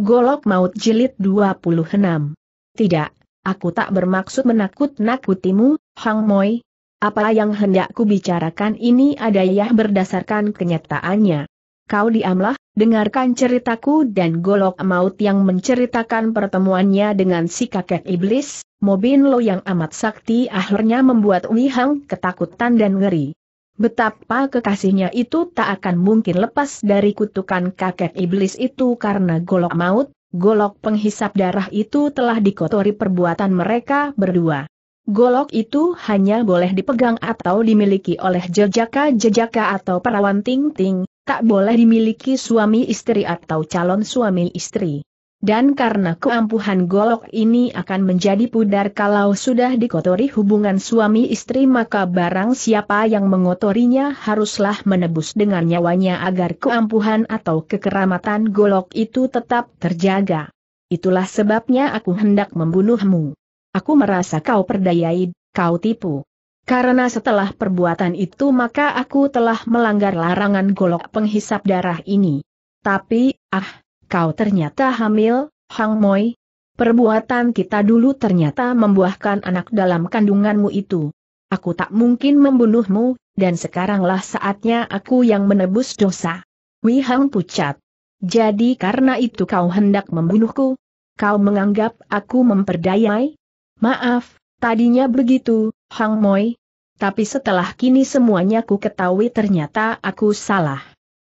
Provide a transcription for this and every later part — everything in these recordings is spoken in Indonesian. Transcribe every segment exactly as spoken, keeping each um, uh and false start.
Golok Maut Jilid dua puluh enam. Tidak, aku tak bermaksud menakut-nakutimu, Hang Moi. Apa yang hendak ku bicarakan ini adanya berdasarkan kenyataannya. Kau diamlah, dengarkan ceritaku. Dan Golok Maut yang menceritakan pertemuannya dengan si kakek iblis, Mo Bin Lo yang amat sakti, akhirnya membuat Wi Hang ketakutan dan ngeri. Betapa kekasihnya itu tak akan mungkin lepas dari kutukan kakek iblis itu, karena Golok Maut, golok penghisap darah itu telah dikotori perbuatan mereka berdua. Golok itu hanya boleh dipegang atau dimiliki oleh jejaka-jejaka atau perawan ting-ting, tak boleh dimiliki suami istri atau calon suami istri. Dan karena keampuhan golok ini akan menjadi pudar kalau sudah dikotori hubungan suami istri, maka barang siapa yang mengotorinya haruslah menebus dengan nyawanya agar keampuhan atau kekeramatan golok itu tetap terjaga. Itulah sebabnya aku hendak membunuhmu. Aku merasa kau perdayai, kau tipu. Karena setelah perbuatan itu maka aku telah melanggar larangan golok penghisap darah ini. Tapi, ah... kau ternyata hamil, Hang Moi. Perbuatan kita dulu ternyata membuahkan anak dalam kandunganmu itu. Aku tak mungkin membunuhmu, dan sekaranglah saatnya aku yang menebus dosa. Wi Hang pucat. Jadi karena itu kau hendak membunuhku? Kau menganggap aku memperdayai? Maaf, tadinya begitu, Hang Moi. Tapi setelah kini semuanya ku ketahui ternyata aku salah.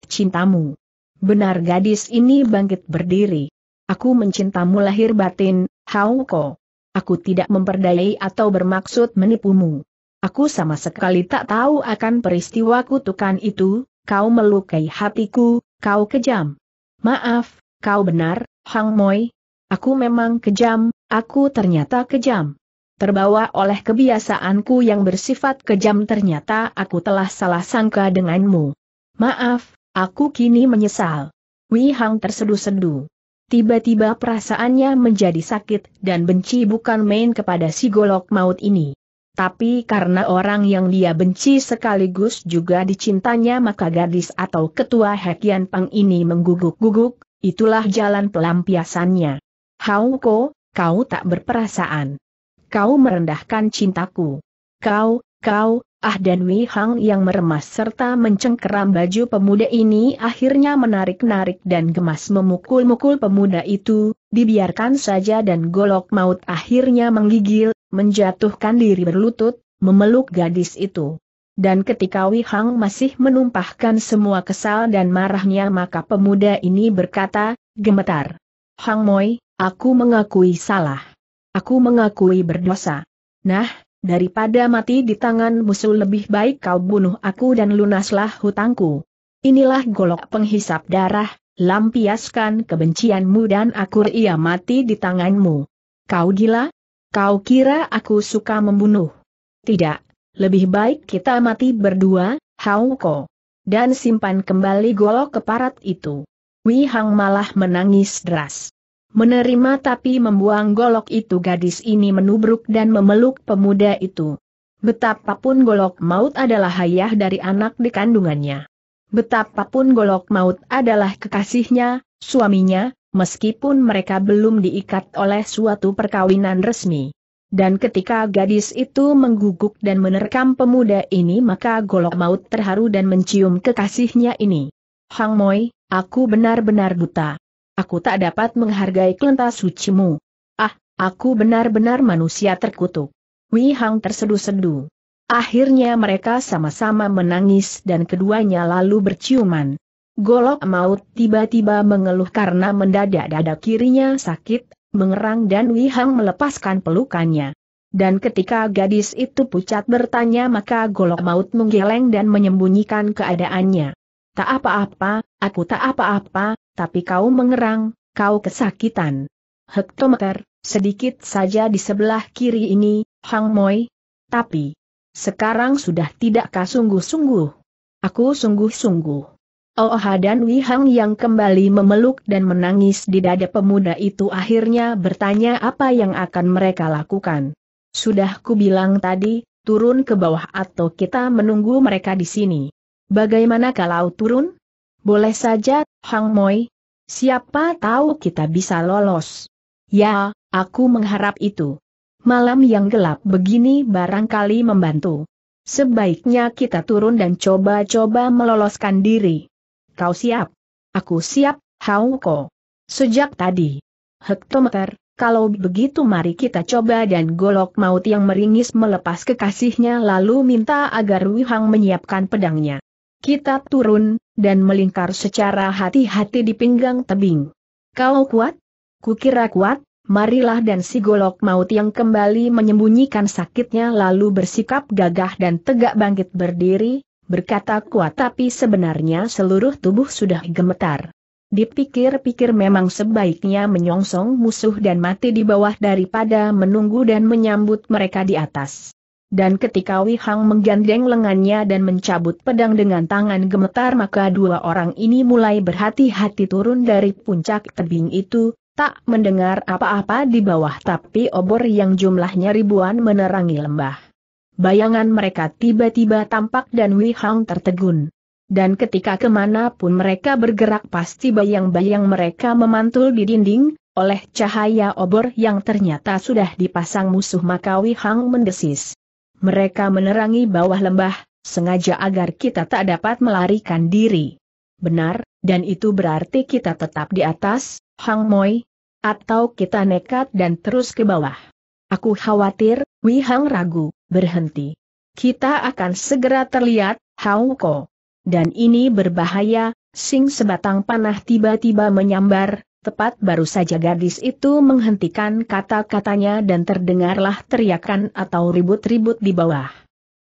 Cintamu. Benar, gadis ini bangkit berdiri. Aku mencintamu lahir batin, Hao Ko. Aku tidak memperdayai atau bermaksud menipumu. Aku sama sekali tak tahu akan peristiwa kutukan itu. Kau melukai hatiku, kau kejam. Maaf, kau benar, Hang Moi. Aku memang kejam, aku ternyata kejam. Terbawa oleh kebiasaanku yang bersifat kejam, ternyata aku telah salah sangka denganmu. Maaf. Aku kini menyesal. Wi Hang tersedu-sedu. Tiba-tiba perasaannya menjadi sakit dan benci bukan main kepada si Golok Maut ini. Tapi karena orang yang dia benci sekaligus juga dicintanya, maka gadis atau ketua Hekian Pang ini mengguguk-guguk, itulah jalan pelampiasannya. Hao Ko, kau tak berperasaan. Kau merendahkan cintaku. Kau, kau... Ah, dan Wi Hang yang meremas serta mencengkeram baju pemuda ini akhirnya menarik-narik dan gemas memukul-mukul pemuda itu. Dibiarkan saja, dan Golok Maut akhirnya menggigil, menjatuhkan diri berlutut, memeluk gadis itu. Dan ketika Wi Hang masih menumpahkan semua kesal dan marahnya, maka pemuda ini berkata, gemetar, Hang Moi, aku mengakui salah. Aku mengakui berdosa. Nah, daripada mati di tangan musuh lebih baik kau bunuh aku dan lunaslah hutangku. Inilah golok penghisap darah, lampiaskan kebencianmu dan aku ria mati di tanganmu. Kau gila? Kau kira aku suka membunuh? Tidak, lebih baik kita mati berdua, Hao Ko. Dan simpan kembali golok keparat itu. Wi Hang malah menangis deras. Menerima tapi membuang golok itu, gadis ini menubruk dan memeluk pemuda itu. Betapapun Golok Maut adalah ayah dari anak di kandungannya. Betapapun Golok Maut adalah kekasihnya, suaminya, meskipun mereka belum diikat oleh suatu perkawinan resmi. Dan ketika gadis itu mengguguk dan menerkam pemuda ini, maka Golok Maut terharu dan mencium kekasihnya ini. Hang Moi, aku benar-benar buta. Aku tak dapat menghargai kelentah sucimu. Ah, aku benar-benar manusia terkutuk. Wi Hang tersedu-sedu. Akhirnya mereka sama-sama menangis dan keduanya lalu berciuman. Golok Maut tiba-tiba mengeluh karena mendadak dada kirinya sakit, mengerang, dan Wi Hang melepaskan pelukannya. Dan ketika gadis itu pucat bertanya, maka Golok Maut menggeleng dan menyembunyikan keadaannya. Tak apa-apa, aku tak apa-apa. Tapi kau mengerang, kau kesakitan. Hektometer, sedikit saja di sebelah kiri ini, Hang Moi. Tapi, sekarang sudah tidakkah sungguh-sungguh? Aku sungguh-sungguh. Oh, dan Wi Hang yang kembali memeluk dan menangis di dada pemuda itu akhirnya bertanya apa yang akan mereka lakukan. Sudah kubilang tadi, turun ke bawah atau kita menunggu mereka di sini. Bagaimana kalau turun? Boleh saja, Hang Moi. Siapa tahu kita bisa lolos. Ya, aku mengharap itu. Malam yang gelap begini barangkali membantu. Sebaiknya kita turun dan coba-coba meloloskan diri. Kau siap? Aku siap, Hao Ko. Sejak tadi. Hektometer, kalau begitu mari kita coba, dan Golok Maut yang meringis melepas kekasihnya lalu minta agar Wi Hang menyiapkan pedangnya. Kita turun, dan melingkar secara hati-hati di pinggang tebing. Kau kuat? Kukira kuat, marilah, dan si Golok Maut yang kembali menyembunyikan sakitnya lalu bersikap gagah dan tegak bangkit berdiri, berkata kuat tapi sebenarnya seluruh tubuh sudah gemetar. Dipikir-pikir memang sebaiknya menyongsong musuh dan mati di bawah daripada menunggu dan menyambut mereka di atas. Dan ketika Wi Hang menggandeng lengannya dan mencabut pedang dengan tangan gemetar, maka dua orang ini mulai berhati-hati turun dari puncak tebing itu, tak mendengar apa-apa di bawah tapi obor yang jumlahnya ribuan menerangi lembah. Bayangan mereka tiba-tiba tampak dan Wi Hang tertegun. Dan ketika kemanapun mereka bergerak pasti bayang-bayang mereka memantul di dinding, oleh cahaya obor yang ternyata sudah dipasang musuh, maka Wi Hang mendesis. Mereka menerangi bawah lembah, sengaja agar kita tak dapat melarikan diri. Benar, dan itu berarti kita tetap di atas, Hang Moi. Atau kita nekat dan terus ke bawah. Aku khawatir, Wi Hang ragu, berhenti. Kita akan segera terlihat, Hao Ko. Dan ini berbahaya, sing sebatang panah tiba-tiba menyambar, tepat baru saja gadis itu menghentikan kata-katanya dan terdengarlah teriakan atau ribut-ribut di bawah.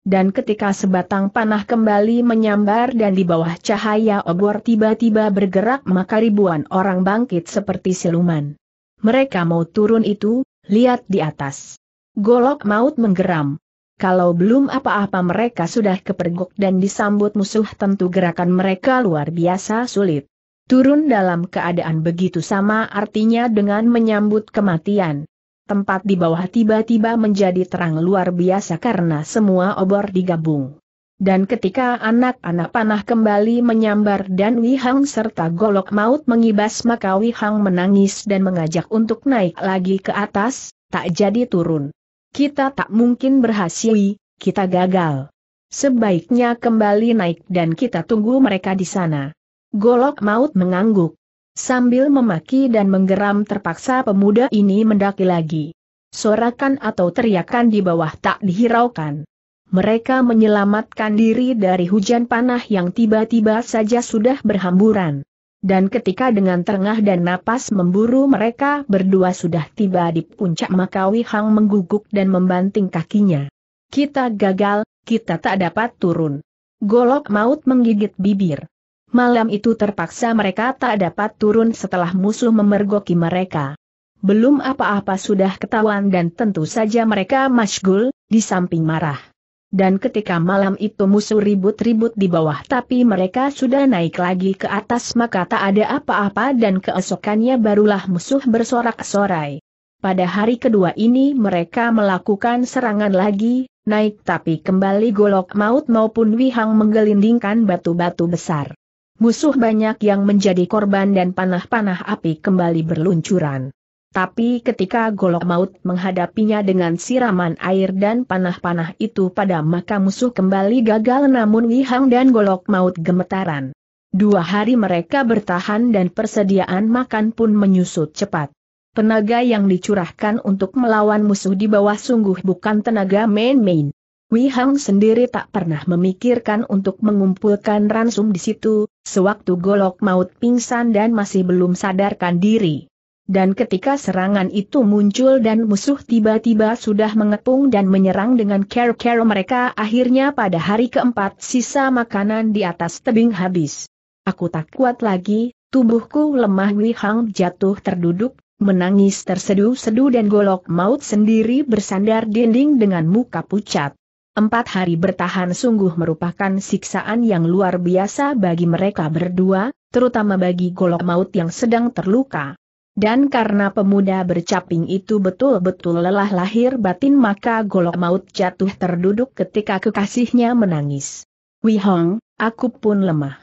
Dan ketika sebatang panah kembali menyambar dan di bawah cahaya obor tiba-tiba bergerak, maka ribuan orang bangkit seperti siluman. Mereka mau turun itu, lihat di atas. Golok Maut menggeram. Kalau belum apa-apa mereka sudah kepergok dan disambut musuh, tentu gerakan mereka luar biasa sulit. Turun dalam keadaan begitu sama artinya dengan menyambut kematian. Tempat di bawah tiba-tiba menjadi terang luar biasa karena semua obor digabung. Dan ketika anak-anak panah kembali menyambar dan Wi Hang serta Golok Maut mengibas, maka Wi Hang menangis dan mengajak untuk naik lagi ke atas, tak jadi turun. Kita tak mungkin berhasil, kita gagal. Sebaiknya kembali naik dan kita tunggu mereka di sana. Golok Maut mengangguk. Sambil memaki dan menggeram terpaksa pemuda ini mendaki lagi. Sorakan atau teriakan di bawah tak dihiraukan. Mereka menyelamatkan diri dari hujan panah yang tiba-tiba saja sudah berhamburan. Dan ketika dengan terengah dan napas memburu mereka berdua sudah tiba di puncak, maka Wi Hang mengguguk dan membanting kakinya. Kita gagal, kita tak dapat turun. Golok Maut menggigit bibir. Malam itu terpaksa mereka tak dapat turun setelah musuh memergoki mereka. Belum apa-apa sudah ketahuan dan tentu saja mereka masyghul, di samping marah. Dan ketika malam itu musuh ribut-ribut di bawah tapi mereka sudah naik lagi ke atas, maka tak ada apa-apa dan keesokannya barulah musuh bersorak-sorai. Pada hari kedua ini mereka melakukan serangan lagi, naik tapi kembali Golok Maut maupun Wi Hang menggelindingkan batu-batu besar. Musuh banyak yang menjadi korban dan panah-panah api kembali berluncuran. Tapi ketika Golok Maut menghadapinya dengan siraman air dan panah-panah itu pada, maka musuh kembali gagal, namun Wi Hang dan Golok Maut gemetaran. Dua hari mereka bertahan dan persediaan makan pun menyusut cepat. Tenaga yang dicurahkan untuk melawan musuh di bawah sungguh bukan tenaga main-main. Wi Hang sendiri tak pernah memikirkan untuk mengumpulkan ransum di situ, sewaktu Golok Maut pingsan dan masih belum sadarkan diri. Dan ketika serangan itu muncul dan musuh tiba-tiba sudah mengepung dan menyerang dengan care-care mereka, akhirnya pada hari keempat sisa makanan di atas tebing habis. Aku tak kuat lagi, tubuhku lemah. Wi Hang jatuh terduduk, menangis tersedu-sedu dan Golok Maut sendiri bersandar dinding dengan muka pucat. Empat hari bertahan sungguh merupakan siksaan yang luar biasa bagi mereka berdua, terutama bagi Golok Maut yang sedang terluka. Dan karena pemuda bercaping itu betul-betul lelah lahir batin, maka Golok Maut jatuh terduduk ketika kekasihnya menangis. Wi Hang, aku pun lemah.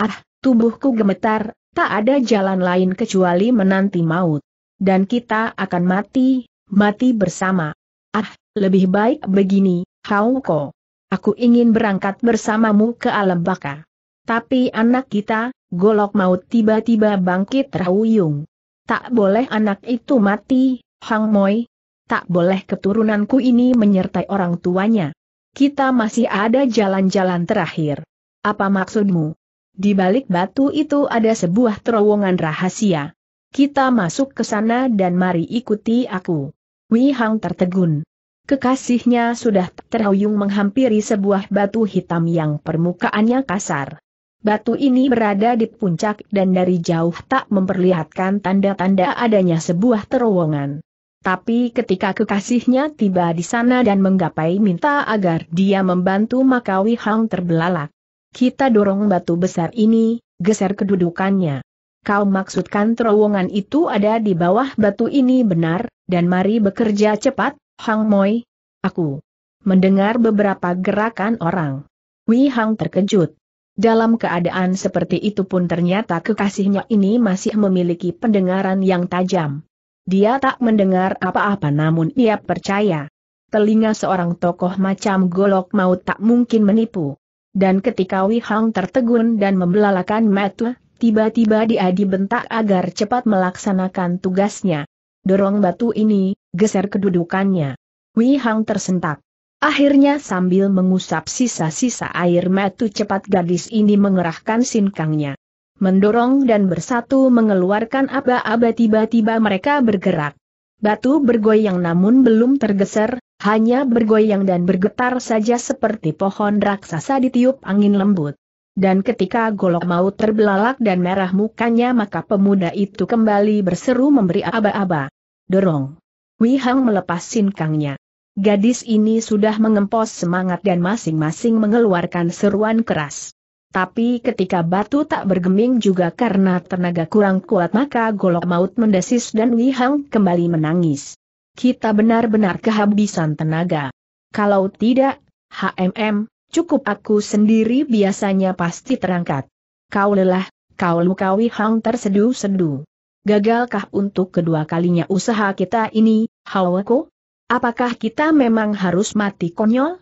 Ah, tubuhku gemetar, Tak ada jalan lain kecuali menanti maut. Dan kita akan mati, mati bersama. Ah, lebih baik begini, Hao Ko. Aku ingin berangkat bersamamu ke alam baka. Tapi anak kita, Golok Maut, tiba-tiba bangkit terhuyung. Tak boleh anak itu mati, Hang Moi. Tak boleh keturunanku ini menyertai orang tuanya. Kita masih ada jalan-jalan terakhir. Apa maksudmu? Di balik batu itu ada sebuah terowongan rahasia. Kita masuk ke sana dan mari ikuti aku. Wi Hang tertegun. Kekasihnya sudah terhuyung menghampiri sebuah batu hitam yang permukaannya kasar. Batu ini berada di puncak dan dari jauh tak memperlihatkan tanda-tanda adanya sebuah terowongan. Tapi ketika kekasihnya tiba di sana dan menggapai minta agar dia membantu, maka Wi Hang terbelalak. Kita dorong batu besar ini, geser kedudukannya. Kau maksudkan terowongan itu ada di bawah batu ini, benar, dan mari bekerja cepat, Hang Moi. Aku mendengar beberapa gerakan orang. Wi Hang terkejut. Dalam keadaan seperti itu pun ternyata kekasihnya ini masih memiliki pendengaran yang tajam. Dia tak mendengar apa-apa namun ia percaya. Telinga seorang tokoh macam Golok Maut tak mungkin menipu. Dan ketika Wi Hang tertegun dan membelalakan mata, tiba-tiba dia dibentak agar cepat melaksanakan tugasnya. Dorong batu ini, geser kedudukannya. Wi Hang tersentak. Akhirnya sambil mengusap sisa-sisa air mata cepat gadis ini mengerahkan sinkangnya. Mendorong dan bersatu mengeluarkan aba-aba, tiba-tiba mereka bergerak. Batu bergoyang namun belum tergeser, hanya bergoyang dan bergetar saja seperti pohon raksasa ditiup angin lembut. Dan ketika Golok Maut terbelalak dan merah mukanya, maka pemuda itu kembali berseru memberi aba-aba. Dorong. Wi Hang melepas sinkangnya. Gadis ini sudah mengempos semangat dan masing-masing mengeluarkan seruan keras. Tapi ketika batu tak bergeming juga karena tenaga kurang kuat, maka Golok Maut mendesis dan Wi Hang kembali menangis. Kita benar-benar kehabisan tenaga. Kalau tidak, hmm... cukup aku sendiri biasanya pasti terangkat. Kau lelah, kau luka. Wi Hang terseduh-seduh. Gagalkah untuk kedua kalinya usaha kita ini, Hao Ko? Apakah kita memang harus mati konyol?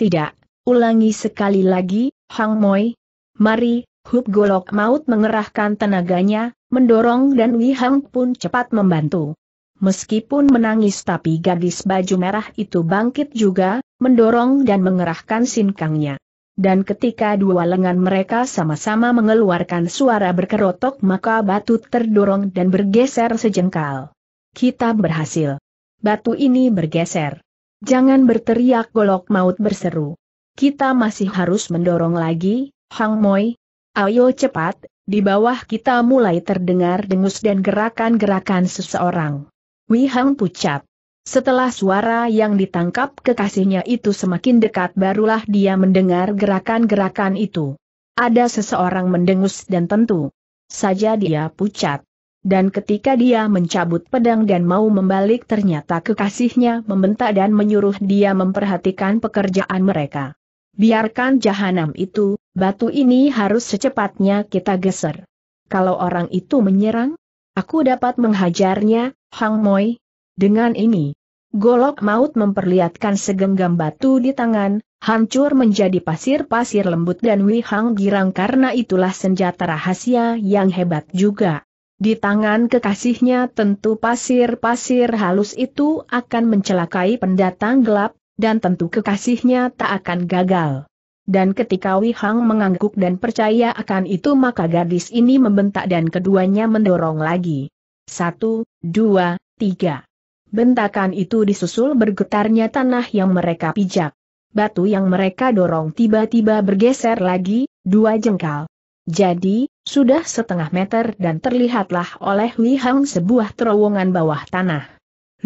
Tidak, ulangi sekali lagi, Hang Moi. Mari, Hub. Golok Maut mengerahkan tenaganya, mendorong dan Wi Hang pun cepat membantu. Meskipun menangis, tapi gadis baju merah itu bangkit juga, mendorong dan mengerahkan sinkangnya. Dan ketika dua lengan mereka sama-sama mengeluarkan suara berkerotok, maka batu terdorong dan bergeser sejengkal. Kita berhasil. Batu ini bergeser. Jangan berteriak, Golok Maut berseru. Kita masih harus mendorong lagi, Hang Moi. Ayo cepat, di bawah kita mulai terdengar dengus dan gerakan-gerakan seseorang. Wi Hang pucat. Setelah suara yang ditangkap kekasihnya itu semakin dekat, barulah dia mendengar gerakan-gerakan itu. Ada seseorang mendengus dan tentu saja dia pucat. Dan ketika dia mencabut pedang dan mau membalik, ternyata kekasihnya membentak dan menyuruh dia memperhatikan pekerjaan mereka. Biarkan jahanam itu, batu ini harus secepatnya kita geser. Kalau orang itu menyerang, aku dapat menghajarnya, Hang Moi. Dengan ini, Golok Maut memperlihatkan segenggam batu di tangan, hancur menjadi pasir-pasir lembut, dan Wi Hang girang karena itulah senjata rahasia yang hebat juga. Di tangan kekasihnya tentu pasir-pasir halus itu akan mencelakai pendatang gelap, dan tentu kekasihnya tak akan gagal. Dan ketika Wi Hang mengangguk dan percaya akan itu, maka gadis ini membentak dan keduanya mendorong lagi. Satu, dua, tiga. Bentakan itu disusul bergetarnya tanah yang mereka pijak. Batu yang mereka dorong tiba-tiba bergeser lagi, dua jengkal. Jadi, sudah setengah meter dan terlihatlah oleh Wi Hang sebuah terowongan bawah tanah.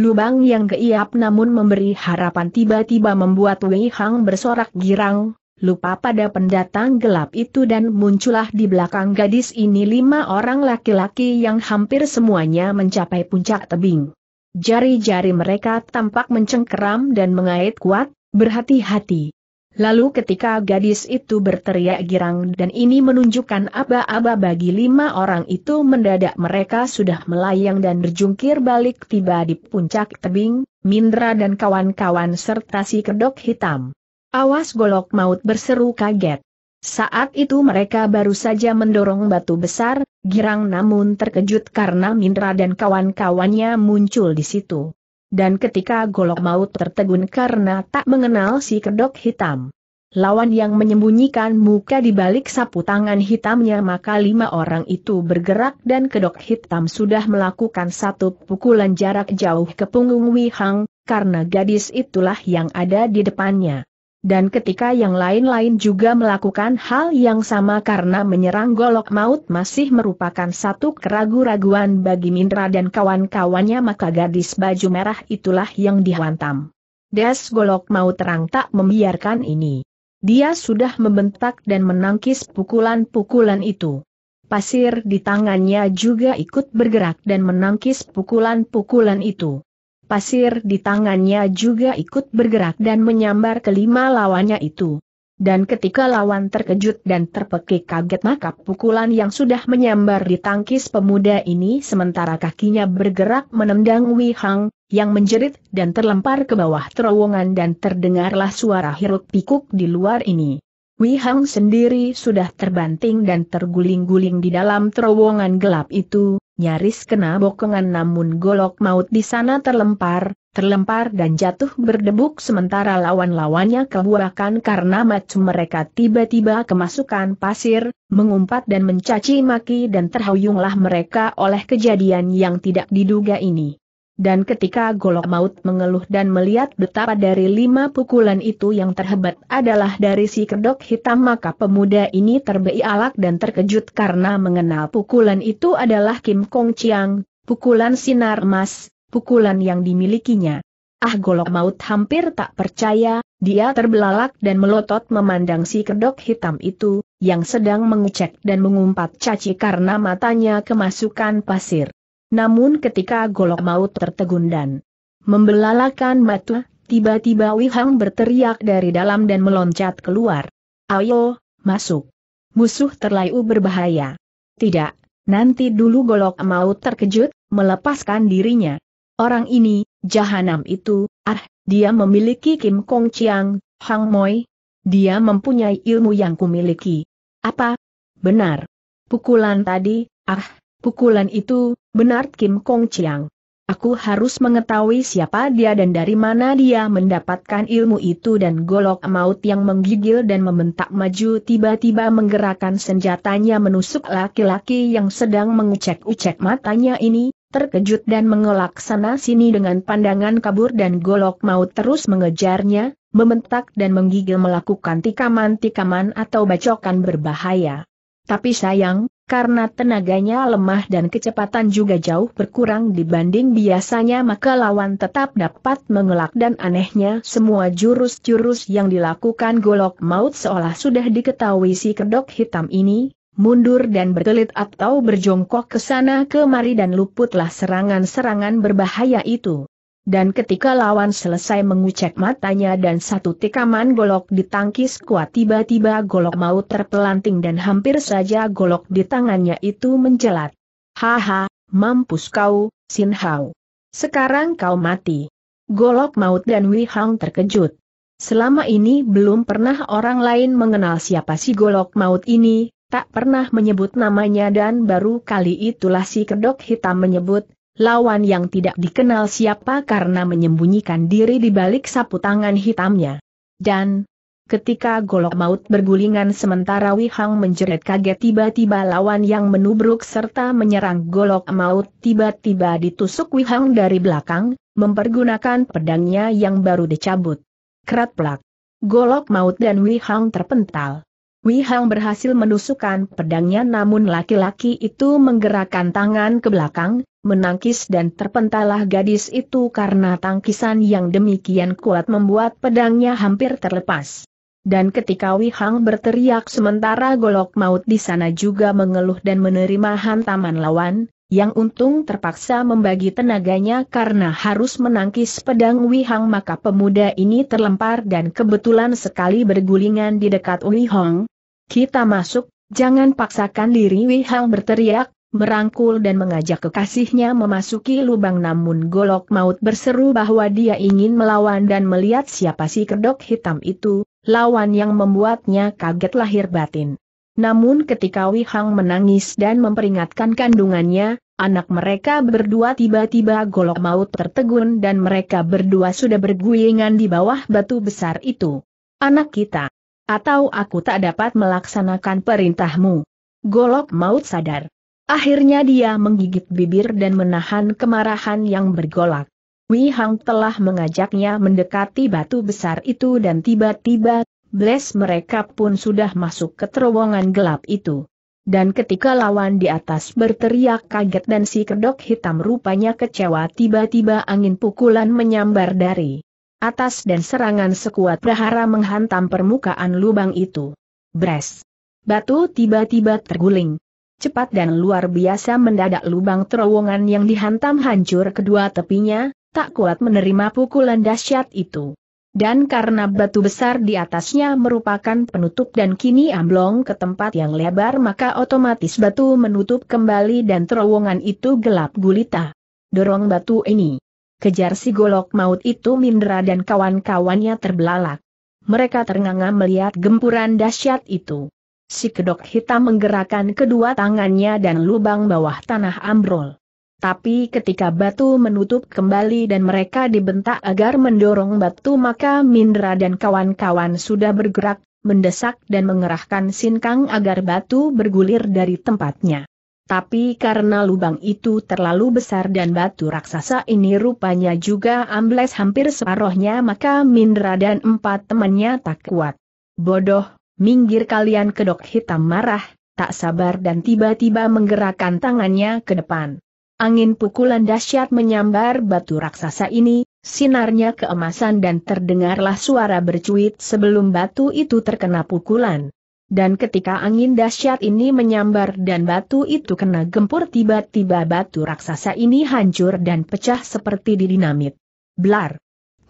Lubang yang geiap namun memberi harapan tiba-tiba membuat Wi Hang bersorak girang, lupa pada pendatang gelap itu, dan muncullah di belakang gadis ini lima orang laki-laki yang hampir semuanya mencapai puncak tebing. Jari-jari mereka tampak mencengkeram dan mengait kuat, berhati-hati. Lalu ketika gadis itu berteriak girang dan ini menunjukkan aba-aba bagi lima orang itu, mendadak mereka sudah melayang dan berjungkir balik tiba di puncak tebing, Mindra dan kawan-kawan serta si kedok hitam. Awas, Golok Maut berseru kaget. Saat itu mereka baru saja mendorong batu besar, girang namun terkejut karena Mindra dan kawan-kawannya muncul di situ. Dan ketika Golok Maut tertegun karena tak mengenal si kedok hitam, lawan yang menyembunyikan muka di balik sapu tangan hitamnya, maka lima orang itu bergerak dan kedok hitam sudah melakukan satu pukulan jarak jauh ke punggung Wi Hang, karena gadis itulah yang ada di depannya. Dan ketika yang lain-lain juga melakukan hal yang sama karena menyerang Golok Maut masih merupakan satu keraguan-raguan bagi Mindra dan kawan-kawannya, maka gadis baju merah itulah yang dihantam. Des, Golok Maut terang tak membiarkan ini. Dia sudah membentak dan menangkis pukulan-pukulan itu. Pasir di tangannya juga ikut bergerak dan menangkis pukulan-pukulan itu. Pasir di tangannya juga ikut bergerak dan menyambar kelima lawannya itu. Dan ketika lawan terkejut dan terpekik kaget, maka pukulan yang sudah menyambar ditangkis pemuda ini, sementara kakinya bergerak menendang Wi Hang, yang menjerit dan terlempar ke bawah terowongan dan terdengarlah suara hiruk pikuk di luar ini. Wi Hang sendiri sudah terbanting dan terguling-guling di dalam terowongan gelap itu, nyaris kena bokongan, namun Golok Maut di sana terlempar, terlempar dan jatuh berdebuk, sementara lawan-lawannya kebuakan karena mata mereka tiba-tiba kemasukan pasir, mengumpat dan mencaci maki dan terhuyunglah mereka oleh kejadian yang tidak diduga ini. Dan ketika Golok Maut mengeluh dan melihat betapa dari lima pukulan itu yang terhebat adalah dari si kedok hitam, maka pemuda ini terbelalak dan terkejut karena mengenal pukulan itu adalah Kim Kong Chiang, pukulan sinar emas, pukulan yang dimilikinya. Ah, Golok Maut hampir tak percaya, dia terbelalak dan melotot memandang si kedok hitam itu, yang sedang mengecek dan mengumpat caci karena matanya kemasukan pasir. Namun ketika Golok Maut tertegun dan membelalakan mata, tiba-tiba Wi Hang berteriak dari dalam dan meloncat keluar. Ayo, masuk. Musuh terlalu berbahaya. Tidak, nanti dulu. Golok Maut terkejut, melepaskan dirinya. Orang ini, jahanam itu, ah, dia memiliki Kim Kong Chiang, Hang Moi. Dia mempunyai ilmu yang kumiliki. Apa? Benar. Pukulan tadi, ah, pukulan itu, benar Kim Kong Chiang. Aku harus mengetahui siapa dia dan dari mana dia mendapatkan ilmu itu. Dan Golok Maut yang menggigil dan membentak maju tiba-tiba menggerakkan senjatanya menusuk laki-laki yang sedang mengecek-ucek matanya ini, terkejut dan mengelak sana sini dengan pandangan kabur, dan Golok Maut terus mengejarnya, membentak dan menggigil melakukan tikaman-tikaman atau bacokan berbahaya. Tapi sayang, karena tenaganya lemah dan kecepatan juga jauh berkurang dibanding biasanya, maka lawan tetap dapat mengelak, dan anehnya semua jurus-jurus yang dilakukan Golok Maut seolah sudah diketahui si kedok hitam ini, mundur dan berkelit atau berjongkok ke sana kemari dan luputlah serangan-serangan berbahaya itu. Dan ketika lawan selesai mengucek matanya dan satu tikaman golok ditangkis kuat, tiba-tiba Golok Maut terpelanting dan hampir saja golok di tangannya itu menjelat. Haha, mampus kau, Sin Hao. Sekarang kau mati. Golok Maut dan Wi Hang terkejut. Selama ini belum pernah orang lain mengenal siapa si Golok Maut ini, tak pernah menyebut namanya, dan baru kali itulah si kedok hitam menyebut lawan yang tidak dikenal siapa karena menyembunyikan diri di balik sapu tangan hitamnya. Dan ketika Golok Maut bergulingan sementara Wi Hang menjerit kaget, tiba-tiba lawan yang menubruk serta menyerang Golok Maut tiba-tiba ditusuk Wi Hang dari belakang, mempergunakan pedangnya yang baru dicabut. Kratplak. Golok Maut dan Wi Hang terpental. Wi Hang berhasil menusukkan pedangnya, namun laki-laki itu menggerakkan tangan ke belakang, menangkis dan terpentalah gadis itu karena tangkisan yang demikian kuat membuat pedangnya hampir terlepas. Dan ketika Wi Hang berteriak sementara Golok Maut di sana juga mengeluh dan menerima hantaman lawan, yang untung terpaksa membagi tenaganya karena harus menangkis pedang Wi Hang, maka pemuda ini terlempar dan kebetulan sekali bergulingan di dekat Wi Hang. "Kita masuk, jangan paksakan diri," Wi Hang berteriak, merangkul dan mengajak kekasihnya memasuki lubang, namun Golok Maut berseru bahwa dia ingin melawan dan melihat siapa si kedok hitam itu, lawan yang membuatnya kaget lahir batin. Namun ketika Wi Hang menangis dan memperingatkan kandungannya, anak mereka berdua, tiba-tiba Golok Maut tertegun dan mereka berdua sudah bergulingan di bawah batu besar itu. "Anak kita, atau aku tak dapat melaksanakan perintahmu." Golok Maut sadar. Akhirnya dia menggigit bibir dan menahan kemarahan yang bergolak. Wi Hang telah mengajaknya mendekati batu besar itu dan tiba-tiba bles mereka pun sudah masuk ke terowongan gelap itu. Dan ketika lawan di atas berteriak kaget dan si kedok hitam rupanya kecewa, tiba-tiba angin pukulan menyambar dari atas dan serangan sekuat prahara menghantam permukaan lubang itu. Bres! Batu tiba-tiba terguling. Cepat dan luar biasa mendadak lubang terowongan yang dihantam hancur kedua tepinya, tak kuat menerima pukulan dahsyat itu. Dan karena batu besar di atasnya merupakan penutup dan kini amblong ke tempat yang lebar, maka otomatis batu menutup kembali dan terowongan itu gelap gulita. "Dorong batu ini!" kejar si Golok Maut itu. Mindra dan kawan-kawannya terbelalak. Mereka ternganga melihat gempuran dahsyat itu. Si kedok hitam menggerakkan kedua tangannya dan lubang bawah tanah ambrol. Tapi ketika batu menutup kembali dan mereka dibentak agar mendorong batu, maka Mindra dan kawan-kawan sudah bergerak, mendesak dan mengerahkan sinkang agar batu bergulir dari tempatnya. Tapi karena lubang itu terlalu besar dan batu raksasa ini rupanya juga ambles hampir separohnya, maka Mindra dan empat temannya tak kuat. "Bodoh, minggir kalian!" kedok hitam marah, tak sabar dan tiba-tiba menggerakkan tangannya ke depan. Angin pukulan dahsyat menyambar batu raksasa ini, sinarnya keemasan dan terdengarlah suara bercuit sebelum batu itu terkena pukulan. Dan ketika angin dahsyat ini menyambar dan batu itu kena gempur, tiba-tiba batu raksasa ini hancur dan pecah seperti di dinamit. Blar!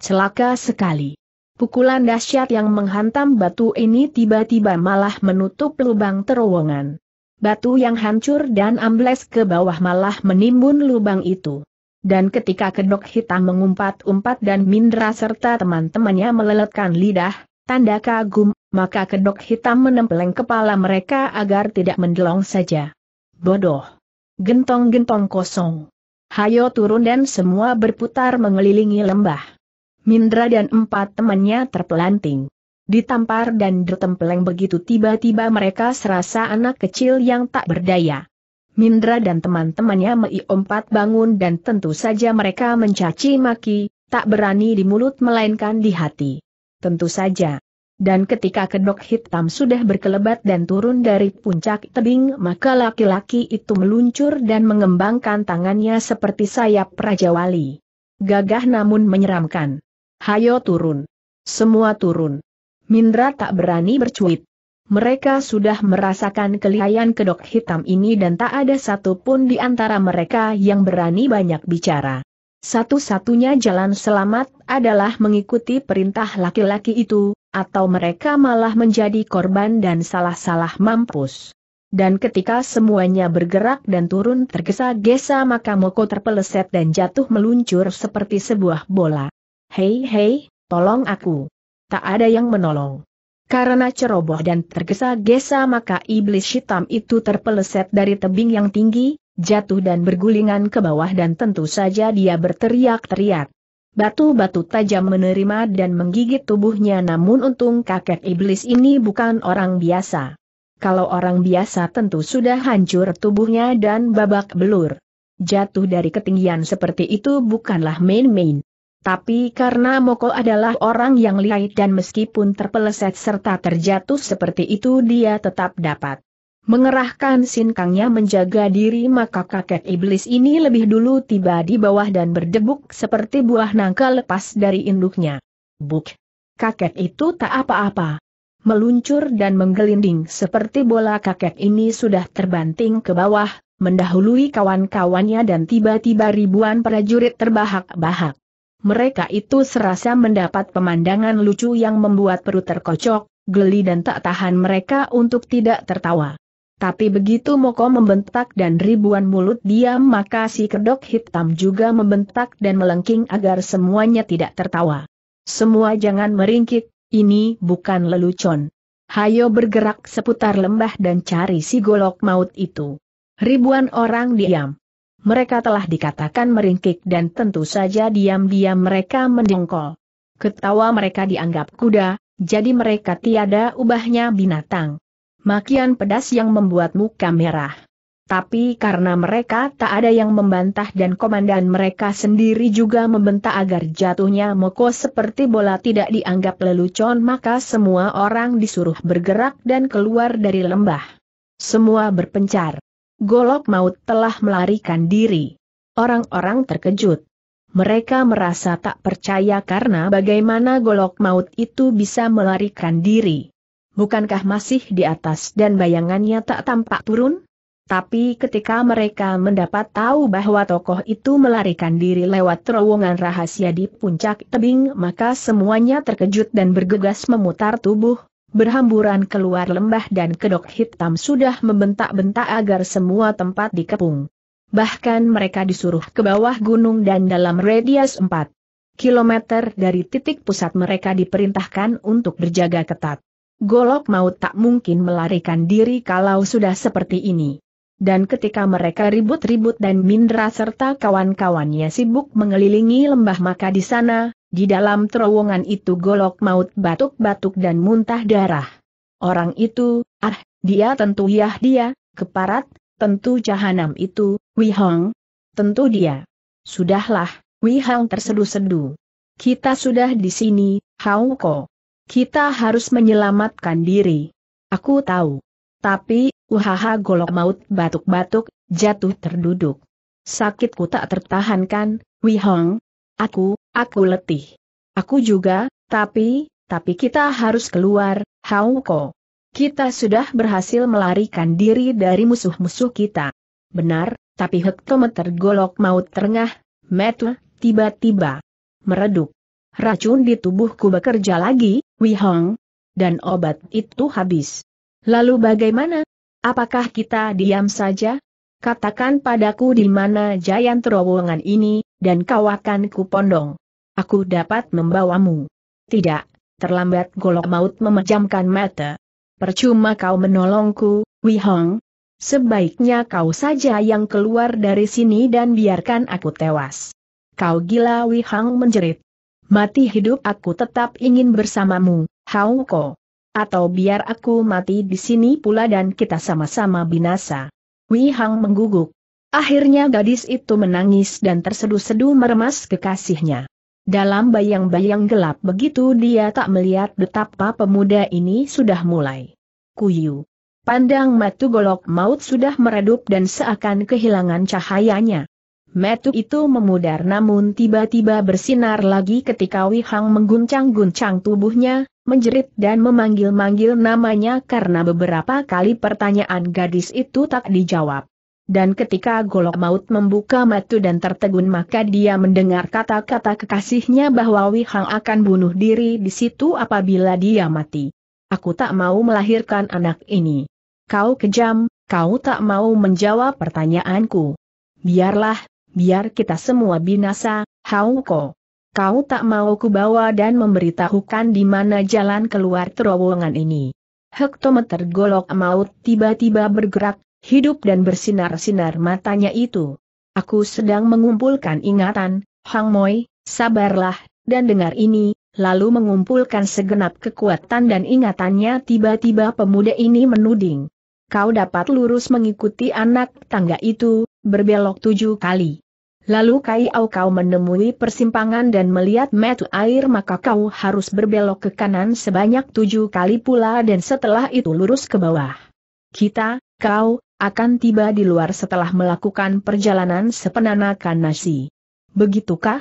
Celaka sekali. Pukulan dahsyat yang menghantam batu ini tiba-tiba malah menutup lubang terowongan. Batu yang hancur dan ambles ke bawah malah menimbun lubang itu. Dan ketika kedok hitam mengumpat-umpat dan Mindra serta teman-temannya meleletkan lidah, tanda kagum, maka kedok hitam menempeleng kepala mereka agar tidak mendelong saja. "Bodoh! Gentong-gentong kosong! Hayo turun!" dan semua berputar mengelilingi lembah. Mindra dan empat temannya terpelanting. Ditampar dan ditempeleng begitu tiba-tiba mereka serasa anak kecil yang tak berdaya. Mindra dan teman-temannya mengompat bangun dan tentu saja mereka mencaci maki, tak berani di mulut melainkan di hati. Tentu saja. Dan ketika kedok hitam sudah berkelebat dan turun dari puncak tebing, maka laki-laki itu meluncur dan mengembangkan tangannya seperti sayap Raja Wali. Gagah namun menyeramkan. "Hayo turun. Semua turun." Mindra tak berani bercuit. Mereka sudah merasakan kelihayan kedok hitam ini dan tak ada satupun di antara mereka yang berani banyak bicara. Satu-satunya jalan selamat adalah mengikuti perintah laki-laki itu, atau mereka malah menjadi korban dan salah-salah mampus. Dan ketika semuanya bergerak dan turun tergesa-gesa, maka Moko terpeleset dan jatuh meluncur seperti sebuah bola. "Hei hei, tolong aku!" Tak ada yang menolong. Karena ceroboh dan tergesa-gesa, maka iblis hitam itu terpeleset dari tebing yang tinggi, jatuh dan bergulingan ke bawah dan tentu saja dia berteriak-teriak. Batu-batu tajam menerima dan menggigit tubuhnya, namun untung kakek iblis ini bukan orang biasa. Kalau orang biasa tentu sudah hancur tubuhnya dan babak belur. Jatuh dari ketinggian seperti itu bukanlah main-main. Tapi karena Moko adalah orang yang lihai dan meskipun terpeleset serta terjatuh seperti itu dia tetap dapat mengerahkan sinkangnya menjaga diri, maka kakek iblis ini lebih dulu tiba di bawah dan berdebuk seperti buah nangka lepas dari induknya. Buk! Kakek itu tak apa-apa. Meluncur dan menggelinding seperti bola, kakek ini sudah terbanting ke bawah, mendahului kawan-kawannya dan tiba-tiba ribuan prajurit terbahak-bahak. Mereka itu serasa mendapat pemandangan lucu yang membuat perut terkocok, geli dan tak tahan mereka untuk tidak tertawa. Tapi begitu Moko membentak dan ribuan mulut diam, maka si Kedok Hitam juga membentak dan melengking agar semuanya tidak tertawa. Semua jangan meringkik, ini bukan lelucon. Hayo bergerak seputar lembah dan cari si Golok Maut itu. Ribuan orang diam. Mereka telah dikatakan meringkik dan tentu saja diam-diam mereka mendengkol. Ketawa mereka dianggap kuda, jadi mereka tiada ubahnya binatang. Makian pedas yang membuat muka merah. Tapi karena mereka tak ada yang membantah dan komandan mereka sendiri juga membentak agar jatuhnya Moko seperti bola tidak dianggap lelucon, maka semua orang disuruh bergerak dan keluar dari lembah. Semua berpencar. Golok Maut telah melarikan diri. Orang-orang terkejut. Mereka merasa tak percaya karena bagaimana Golok Maut itu bisa melarikan diri. Bukankah masih di atas dan bayangannya tak tampak turun? Tapi ketika mereka mendapat tahu bahwa tokoh itu melarikan diri lewat terowongan rahasia di puncak tebing, maka semuanya terkejut dan bergegas memutar tubuh, berhamburan keluar lembah dan Kedok Hitam sudah membentak-bentak agar semua tempat dikepung. Bahkan mereka disuruh ke bawah gunung dan dalam radius empat kilometer dari titik pusat mereka diperintahkan untuk berjaga ketat. Golok Maut tak mungkin melarikan diri kalau sudah seperti ini. Dan ketika mereka ribut-ribut dan Mindra serta kawan-kawannya sibuk mengelilingi lembah, maka di sana, di dalam terowongan itu Golok Maut batuk-batuk dan muntah darah. Orang itu, ah, dia tentu yah dia, keparat, tentu jahanam itu, Wi Hang. Tentu dia. Sudahlah, Wi Hang tersedu-sedu. Kita sudah di sini, Hao Ko. Kita harus menyelamatkan diri. Aku tahu. Tapi, uhaha, Golok Maut batuk-batuk, jatuh terduduk. Sakitku tak tertahankan, Wi Hang. Aku, aku letih. Aku juga, tapi, tapi kita harus keluar, Hao Ko. Kita sudah berhasil melarikan diri dari musuh-musuh kita. Benar, tapi hektometer Golok Maut terengah, metu, tiba-tiba meredup. Racun di tubuhku bekerja lagi, Wi Hang. Dan obat itu habis. Lalu bagaimana? Apakah kita diam saja? Katakan padaku di mana jalan terowongan ini, dan kau akan kupondong. Aku dapat membawamu. Tidak, terlambat. Golok Maut memejamkan mata. Percuma kau menolongku, Wi Hang. Sebaiknya kau saja yang keluar dari sini dan biarkan aku tewas. Kau gila, Wi Hang menjerit. Mati hidup aku tetap ingin bersamamu, Hao Ko. Atau biar aku mati di sini pula dan kita sama-sama binasa. Wi Hang mengguguk. Akhirnya gadis itu menangis dan tersedu-sedu meremas kekasihnya. Dalam bayang-bayang gelap begitu dia tak melihat betapa pemuda ini sudah mulai kuyu. Pandang matu Golok Maut sudah meredup dan seakan kehilangan cahayanya. Matu itu memudar namun tiba-tiba bersinar lagi ketika Wi Hang mengguncang-guncang tubuhnya, menjerit dan memanggil-manggil namanya karena beberapa kali pertanyaan gadis itu tak dijawab. Dan ketika Golok Maut membuka mata dan tertegun, maka dia mendengar kata-kata kekasihnya bahwa Wi Hang akan bunuh diri di situ apabila dia mati. Aku tak mau melahirkan anak ini. Kau kejam, kau tak mau menjawab pertanyaanku. Biarlah, biar kita semua binasa, Hao Ko. Kau tak mau kubawa dan memberitahukan di mana jalan keluar terowongan ini. Hektometer Golok Maut tiba-tiba bergerak, hidup dan bersinar-sinar matanya itu. Aku sedang mengumpulkan ingatan, Hang Moi, sabarlah, dan dengar ini, lalu mengumpulkan segenap kekuatan dan ingatannya. Tiba-tiba pemuda ini menuding. Kau dapat lurus mengikuti anak tangga itu, berbelok tujuh kali. Lalu kalau kau menemui persimpangan dan melihat mata air, maka kau harus berbelok ke kanan sebanyak tujuh kali pula dan setelah itu lurus ke bawah. Kita, kau, akan tiba di luar setelah melakukan perjalanan sepenanakan nasi. Begitukah?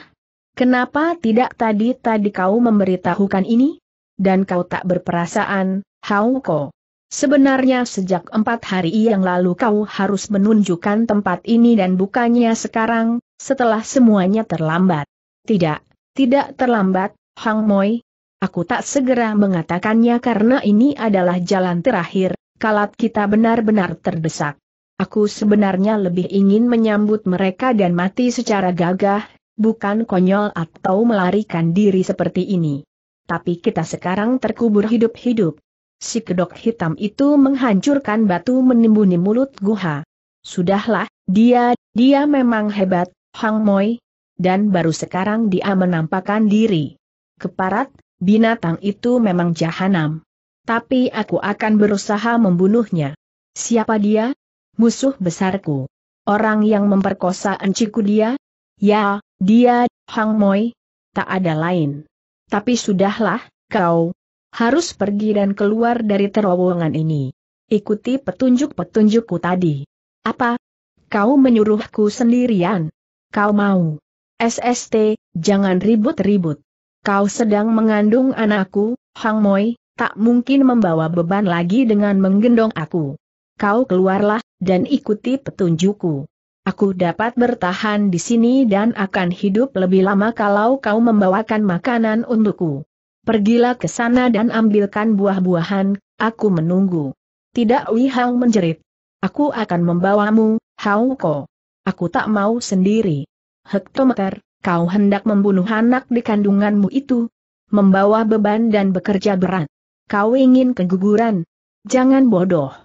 Kenapa tidak tadi-tadi kau memberitahukan ini? Dan kau tak berperasaan, Hao Ko. Sebenarnya sejak empat hari yang lalu kau harus menunjukkan tempat ini dan bukannya sekarang, setelah semuanya terlambat. Tidak, tidak terlambat, Hang Moi. Aku tak segera mengatakannya karena ini adalah jalan terakhir, kalat kita benar-benar terdesak. Aku sebenarnya lebih ingin menyambut mereka dan mati secara gagah, bukan konyol atau melarikan diri seperti ini. Tapi kita sekarang terkubur hidup-hidup. Si kedok hitam itu menghancurkan batu menimbuni mulut gua. Sudahlah, dia, dia memang hebat, Hang Moi. Dan baru sekarang dia menampakkan diri. Keparat, binatang itu memang jahanam. Tapi aku akan berusaha membunuhnya. Siapa dia? Musuh besarku. Orang yang memperkosa enciku dia? Ya, dia, Hang Moi. Tak ada lain. Tapi sudahlah, kau harus pergi dan keluar dari terowongan ini. Ikuti petunjuk-petunjukku tadi. Apa? Kau menyuruhku sendirian? Kau mau? S S T, jangan ribut-ribut. Kau sedang mengandung anakku, Hang Moi, tak mungkin membawa beban lagi dengan menggendong aku. Kau keluarlah dan ikuti petunjukku. Aku dapat bertahan di sini dan akan hidup lebih lama kalau kau membawakan makanan untukku. Pergilah ke sana dan ambilkan buah-buahan, aku menunggu. Tidak, Wi Hang menjerit. Aku akan membawamu, Hao Ko. Aku tak mau sendiri. Hektometer, kau hendak membunuh anak di kandunganmu itu. Membawa beban dan bekerja berat. Kau ingin keguguran? Jangan bodoh.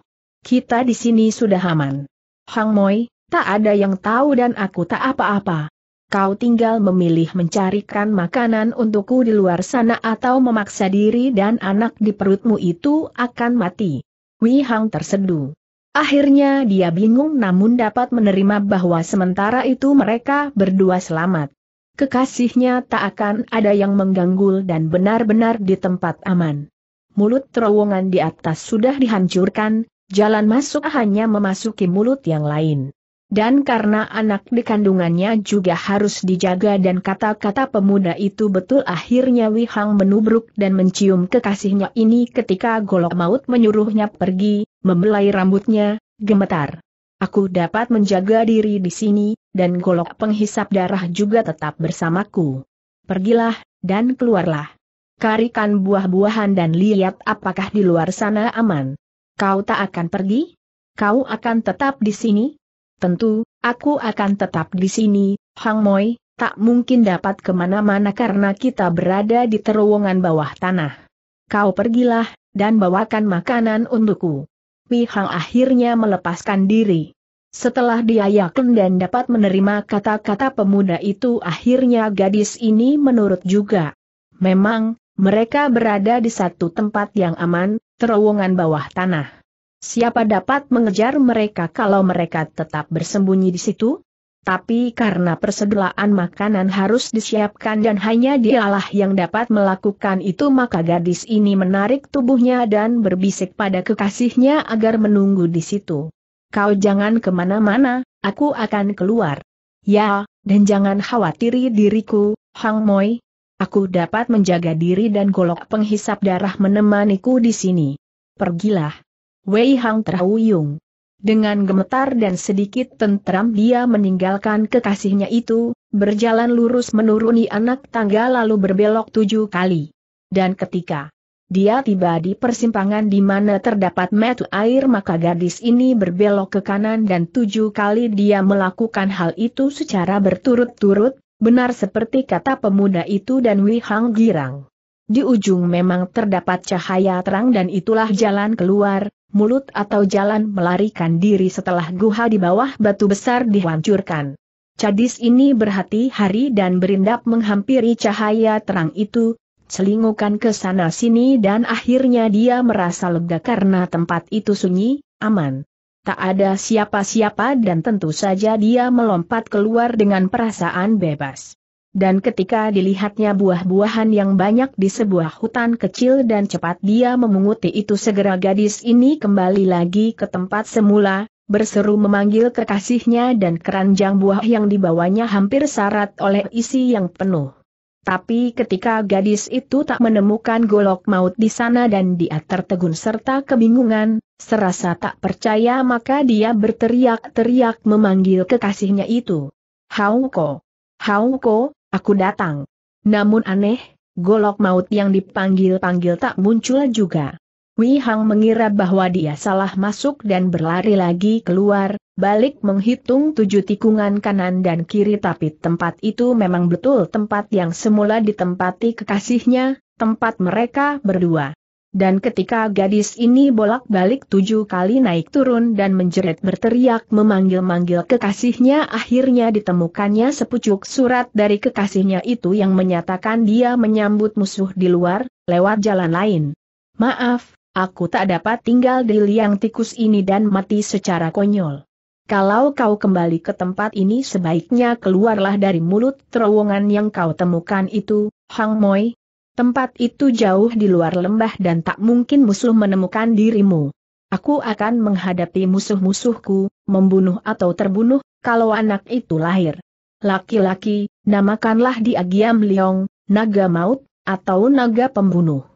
Kita di sini sudah aman. Hang Moi, tak ada yang tahu dan aku tak apa-apa. Kau tinggal memilih mencarikan makanan untukku di luar sana atau memaksa diri dan anak di perutmu itu akan mati. Wi Hang terseduh. Akhirnya dia bingung namun dapat menerima bahwa sementara itu mereka berdua selamat. Kekasihnya tak akan ada yang mengganggu dan benar-benar di tempat aman. Mulut terowongan di atas sudah dihancurkan. Jalan masuk hanya memasuki mulut yang lain. Dan karena anak di kandungannya juga harus dijaga dan kata-kata pemuda itu betul, akhirnya Wi Hang menubruk dan mencium kekasihnya ini ketika Golok Maut menyuruhnya pergi, membelai rambutnya, gemetar. Aku dapat menjaga diri di sini, dan Golok penghisap darah juga tetap bersamaku. Pergilah, dan keluarlah. Carikan buah-buahan dan lihat apakah di luar sana aman. Kau tak akan pergi? Kau akan tetap di sini? Tentu, aku akan tetap di sini, Hang Moi, tak mungkin dapat kemana-mana karena kita berada di terowongan bawah tanah. Kau pergilah, dan bawakan makanan untukku. Wi Hang akhirnya melepaskan diri. Setelah dia yakin dan dapat menerima kata-kata pemuda itu, akhirnya gadis ini menurut juga. Memang, mereka berada di satu tempat yang aman, terowongan bawah tanah. Siapa dapat mengejar mereka kalau mereka tetap bersembunyi di situ? Tapi karena persediaan makanan harus disiapkan dan hanya dialah yang dapat melakukan itu, maka gadis ini menarik tubuhnya dan berbisik pada kekasihnya agar menunggu di situ. Kau jangan kemana-mana, aku akan keluar. Ya, dan jangan khawatiri diriku, Hang Moi. Aku dapat menjaga diri dan Golok penghisap darah menemaniku di sini. Pergilah. Wi Hang terhuyung. Dengan gemetar dan sedikit tentram dia meninggalkan kekasihnya itu, berjalan lurus menuruni anak tangga lalu berbelok tujuh kali. Dan ketika dia tiba di persimpangan di mana terdapat mata air, maka gadis ini berbelok ke kanan dan tujuh kali dia melakukan hal itu secara berturut-turut. Benar seperti kata pemuda itu dan Wi Hang girang. Di ujung memang terdapat cahaya terang dan itulah jalan keluar, mulut atau jalan melarikan diri setelah gua di bawah batu besar dihancurkan. Gadis ini berhati-hati dan berindap menghampiri cahaya terang itu, celingukan ke sana sini dan akhirnya dia merasa lega karena tempat itu sunyi, aman. Tak ada siapa-siapa dan tentu saja dia melompat keluar dengan perasaan bebas. Dan ketika dilihatnya buah-buahan yang banyak di sebuah hutan kecil dan cepat dia memunguti itu, segera gadis ini kembali lagi ke tempat semula, berseru memanggil kekasihnya dan keranjang buah yang dibawanya hampir syarat oleh isi yang penuh. Tapi ketika gadis itu tak menemukan Golok Maut di sana dan dia tertegun serta kebingungan, serasa tak percaya maka dia berteriak-teriak memanggil kekasihnya itu. Hao Ko! Hao Ko, aku datang! Namun aneh, Golok Maut yang dipanggil-panggil tak muncul juga. Wi Hang mengira bahwa dia salah masuk dan berlari lagi keluar, balik menghitung tujuh tikungan kanan dan kiri, tapi tempat itu memang betul tempat yang semula ditempati kekasihnya, tempat mereka berdua. Dan ketika gadis ini bolak-balik tujuh kali naik turun dan menjerit berteriak memanggil-manggil kekasihnya, akhirnya ditemukannya sepucuk surat dari kekasihnya itu yang menyatakan dia menyambut musuh di luar, lewat jalan lain. Maaf, aku tak dapat tinggal di liang tikus ini dan mati secara konyol. Kalau kau kembali ke tempat ini sebaiknya keluarlah dari mulut terowongan yang kau temukan itu, Hang Moi. Tempat itu jauh di luar lembah dan tak mungkin musuh menemukan dirimu. Aku akan menghadapi musuh-musuhku, membunuh atau terbunuh, kalau anak itu lahir. Laki-laki, namakanlah dia Giam Liong, naga maut, atau naga pembunuh.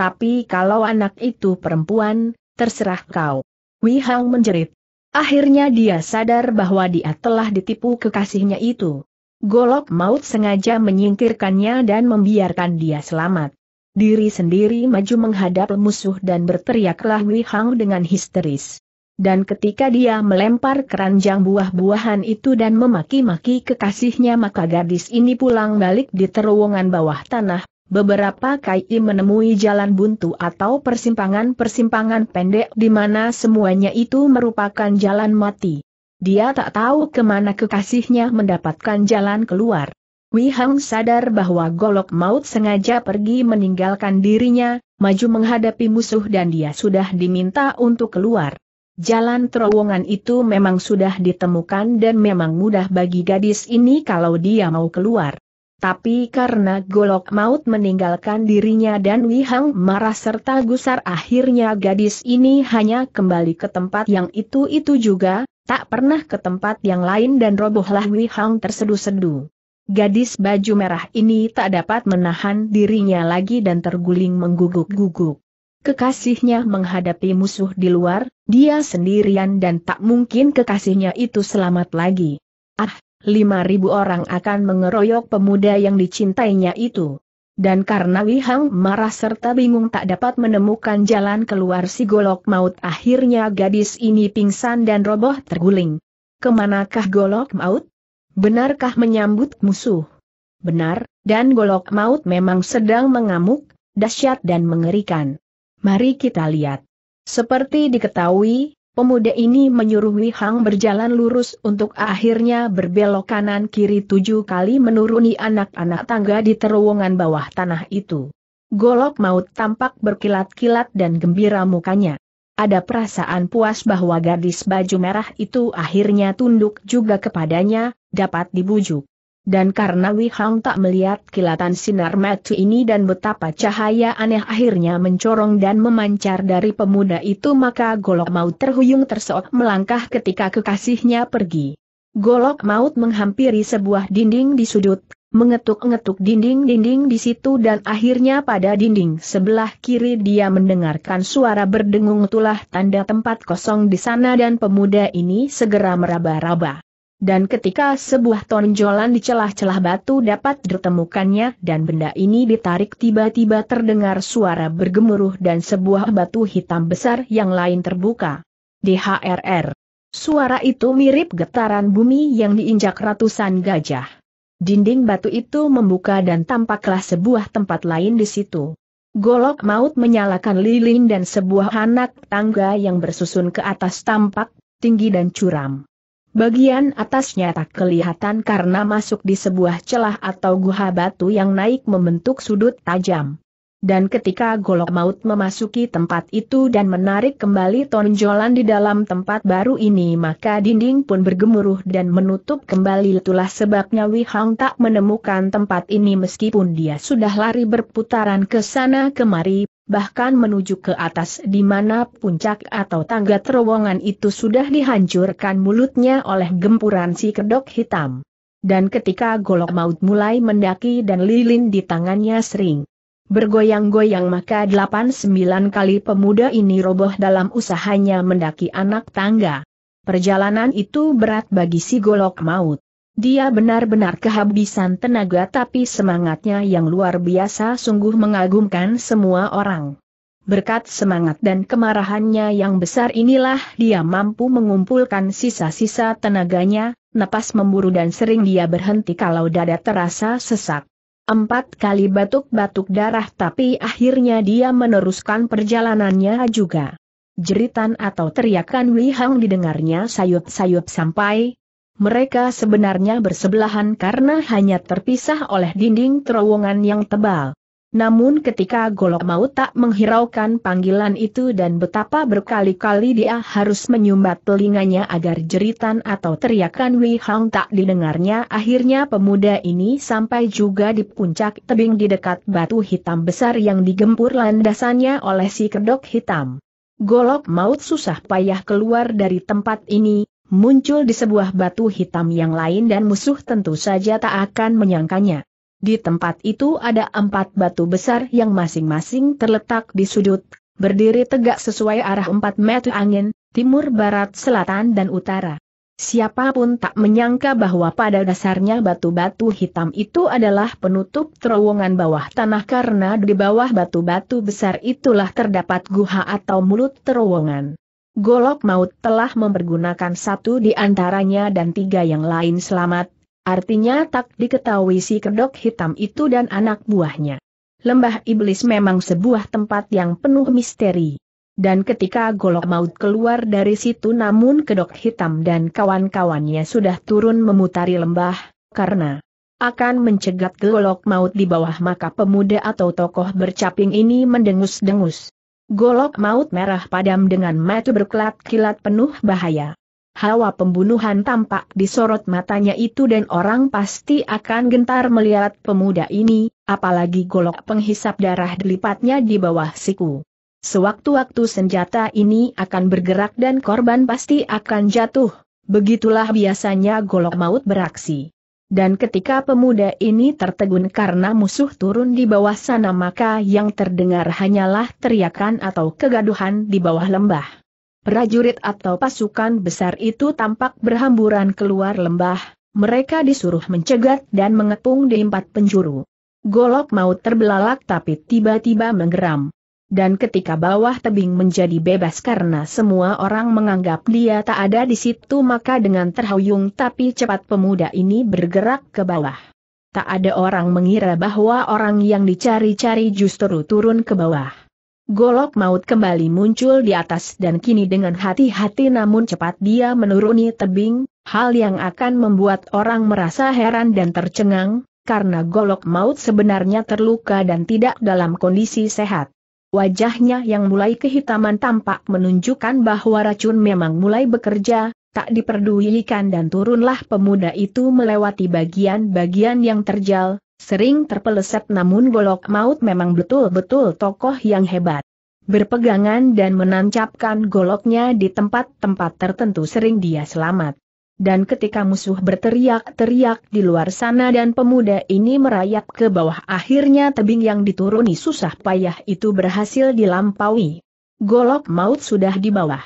Tapi kalau anak itu perempuan, terserah kau. Wi Hang menjerit. Akhirnya dia sadar bahwa dia telah ditipu kekasihnya itu. Golok Maut sengaja menyingkirkannya dan membiarkan dia selamat. Diri sendiri maju menghadap musuh dan berteriaklah Wi Hang dengan histeris. Dan ketika dia melempar keranjang buah-buahan itu dan memaki-maki kekasihnya, maka gadis ini pulang balik di terowongan bawah tanah. Beberapa kali menemui jalan buntu atau persimpangan-persimpangan pendek di mana semuanya itu merupakan jalan mati. Dia tak tahu kemana kekasihnya mendapatkan jalan keluar. Wi Hang sadar bahwa Golok Maut sengaja pergi meninggalkan dirinya, maju menghadapi musuh dan dia sudah diminta untuk keluar. Jalan terowongan itu memang sudah ditemukan dan memang mudah bagi gadis ini kalau dia mau keluar. Tapi karena Golok Maut meninggalkan dirinya dan Wi Hang marah serta gusar, akhirnya gadis ini hanya kembali ke tempat yang itu-itu juga, tak pernah ke tempat yang lain dan robohlah Wi Hang terseduh-seduh. Gadis baju merah ini tak dapat menahan dirinya lagi dan terguling mengguguk-guguk. Kekasihnya menghadapi musuh di luar, dia sendirian dan tak mungkin kekasihnya itu selamat lagi. Ah! Lima ribu orang akan mengeroyok pemuda yang dicintainya itu. Dan karena Wi Hang marah serta bingung tak dapat menemukan jalan keluar si Golok Maut, akhirnya gadis ini pingsan dan roboh terguling. Kemanakah Golok Maut? Benarkah menyambut musuh? Benar, dan Golok Maut memang sedang mengamuk, dahsyat dan mengerikan. Mari kita lihat. Seperti diketahui, pemuda ini menyuruh Wi Hang berjalan lurus untuk akhirnya berbelok kanan kiri tujuh kali menuruni anak-anak tangga di terowongan bawah tanah itu. Golok Maut tampak berkilat-kilat dan gembira mukanya. Ada perasaan puas bahwa gadis baju merah itu akhirnya tunduk juga kepadanya, dapat dibujuk. Dan karena Wi Hang tak melihat kilatan sinar mata ini dan betapa cahaya aneh akhirnya mencorong dan memancar dari pemuda itu, maka Golok Maut terhuyung terseok melangkah ketika kekasihnya pergi. Golok Maut menghampiri sebuah dinding di sudut, mengetuk-ngetuk dinding-dinding di situ dan akhirnya pada dinding sebelah kiri dia mendengarkan suara berdengung, "Itulah tanda tempat kosong di sana," dan pemuda ini segera meraba-raba. Dan ketika sebuah tonjolan di celah-celah batu dapat ditemukannya dan benda ini ditarik, tiba-tiba terdengar suara bergemuruh dan sebuah batu hitam besar yang lain terbuka. D H R R. Suara itu mirip getaran bumi yang diinjak ratusan gajah. Dinding batu itu membuka dan tampaklah sebuah tempat lain di situ. Golok Maut menyalakan lilin dan sebuah anak tangga yang bersusun ke atas tampak tinggi dan curam. Bagian atasnya tak kelihatan karena masuk di sebuah celah atau guha batu yang naik membentuk sudut tajam. Dan ketika Golok Maut memasuki tempat itu dan menarik kembali tonjolan di dalam tempat baru ini, maka dinding pun bergemuruh dan menutup kembali. Itulah sebabnya Wi Hang tak menemukan tempat ini meskipun dia sudah lari berputaran ke sana kemari, bahkan menuju ke atas di mana puncak atau tangga terowongan itu sudah dihancurkan mulutnya oleh gempuran si Kedok Hitam. Dan ketika golok maut mulai mendaki dan lilin di tangannya sering bergoyang-goyang, maka delapan sembilan kali pemuda ini roboh dalam usahanya mendaki anak tangga. Perjalanan itu berat bagi si golok maut. Dia benar-benar kehabisan tenaga, tapi semangatnya yang luar biasa sungguh mengagumkan semua orang. Berkat semangat dan kemarahannya yang besar inilah dia mampu mengumpulkan sisa-sisa tenaganya, napas memburu dan sering dia berhenti kalau dada terasa sesak. Empat kali batuk-batuk darah, tapi akhirnya dia meneruskan perjalanannya juga. Jeritan atau teriakan Wi Hang didengarnya sayup-sayup sampai. Mereka sebenarnya bersebelahan karena hanya terpisah oleh dinding terowongan yang tebal. Namun ketika golok maut tak menghiraukan panggilan itu dan betapa berkali-kali dia harus menyumbat telinganya agar jeritan atau teriakan Wi Hang tak didengarnya, akhirnya pemuda ini sampai juga di puncak tebing di dekat batu hitam besar yang digempur landasannya oleh si kedok hitam. Golok maut susah payah keluar dari tempat ini. Muncul di sebuah batu hitam yang lain dan musuh tentu saja tak akan menyangkanya. Di tempat itu ada empat batu besar yang masing-masing terletak di sudut, berdiri tegak sesuai arah empat mata angin, timur, barat, selatan dan utara. Siapapun tak menyangka bahwa pada dasarnya batu-batu hitam itu adalah penutup terowongan bawah tanah, karena di bawah batu-batu besar itulah terdapat guha atau mulut terowongan. Golok maut telah mempergunakan satu di antaranya dan tiga yang lain selamat, artinya tak diketahui si kedok hitam itu dan anak buahnya. Lembah Iblis memang sebuah tempat yang penuh misteri. Dan ketika golok maut keluar dari situ, namun kedok hitam dan kawan-kawannya sudah turun memutari lembah, karena akan mencegat golok maut di bawah, maka pemuda atau tokoh bercaping ini mendengus-dengus. Golok maut merah padam dengan mata berkilat kilat penuh bahaya. Hawa pembunuhan tampak disorot matanya itu dan orang pasti akan gentar melihat pemuda ini, apalagi golok penghisap darah dilipatnya di bawah siku. Sewaktu-waktu senjata ini akan bergerak dan korban pasti akan jatuh, begitulah biasanya golok maut beraksi. Dan ketika pemuda ini tertegun karena musuh turun di bawah sana, maka yang terdengar hanyalah teriakan atau kegaduhan di bawah lembah. Prajurit atau pasukan besar itu tampak berhamburan keluar lembah, mereka disuruh mencegat dan mengepung di empat penjuru. Golok maut terbelalak tapi tiba-tiba menggeram. Dan ketika bawah tebing menjadi bebas karena semua orang menganggap dia tak ada di situ, maka dengan terhuyung tapi cepat pemuda ini bergerak ke bawah. Tak ada orang mengira bahwa orang yang dicari-cari justru turun ke bawah. Golok maut kembali muncul di atas dan kini dengan hati-hati namun cepat dia menuruni tebing, hal yang akan membuat orang merasa heran dan tercengang, karena golok maut sebenarnya terluka dan tidak dalam kondisi sehat. Wajahnya yang mulai kehitaman tampak menunjukkan bahwa racun memang mulai bekerja, tak diperdulikan dan turunlah pemuda itu melewati bagian-bagian yang terjal, sering terpeleset, namun golok maut memang betul-betul tokoh yang hebat. Berpegangan dan menancapkan goloknya di tempat-tempat tertentu sering dia selamat. Dan ketika musuh berteriak-teriak di luar sana dan pemuda ini merayap ke bawah, akhirnya tebing yang dituruni susah payah itu berhasil dilampaui. Golok maut sudah di bawah.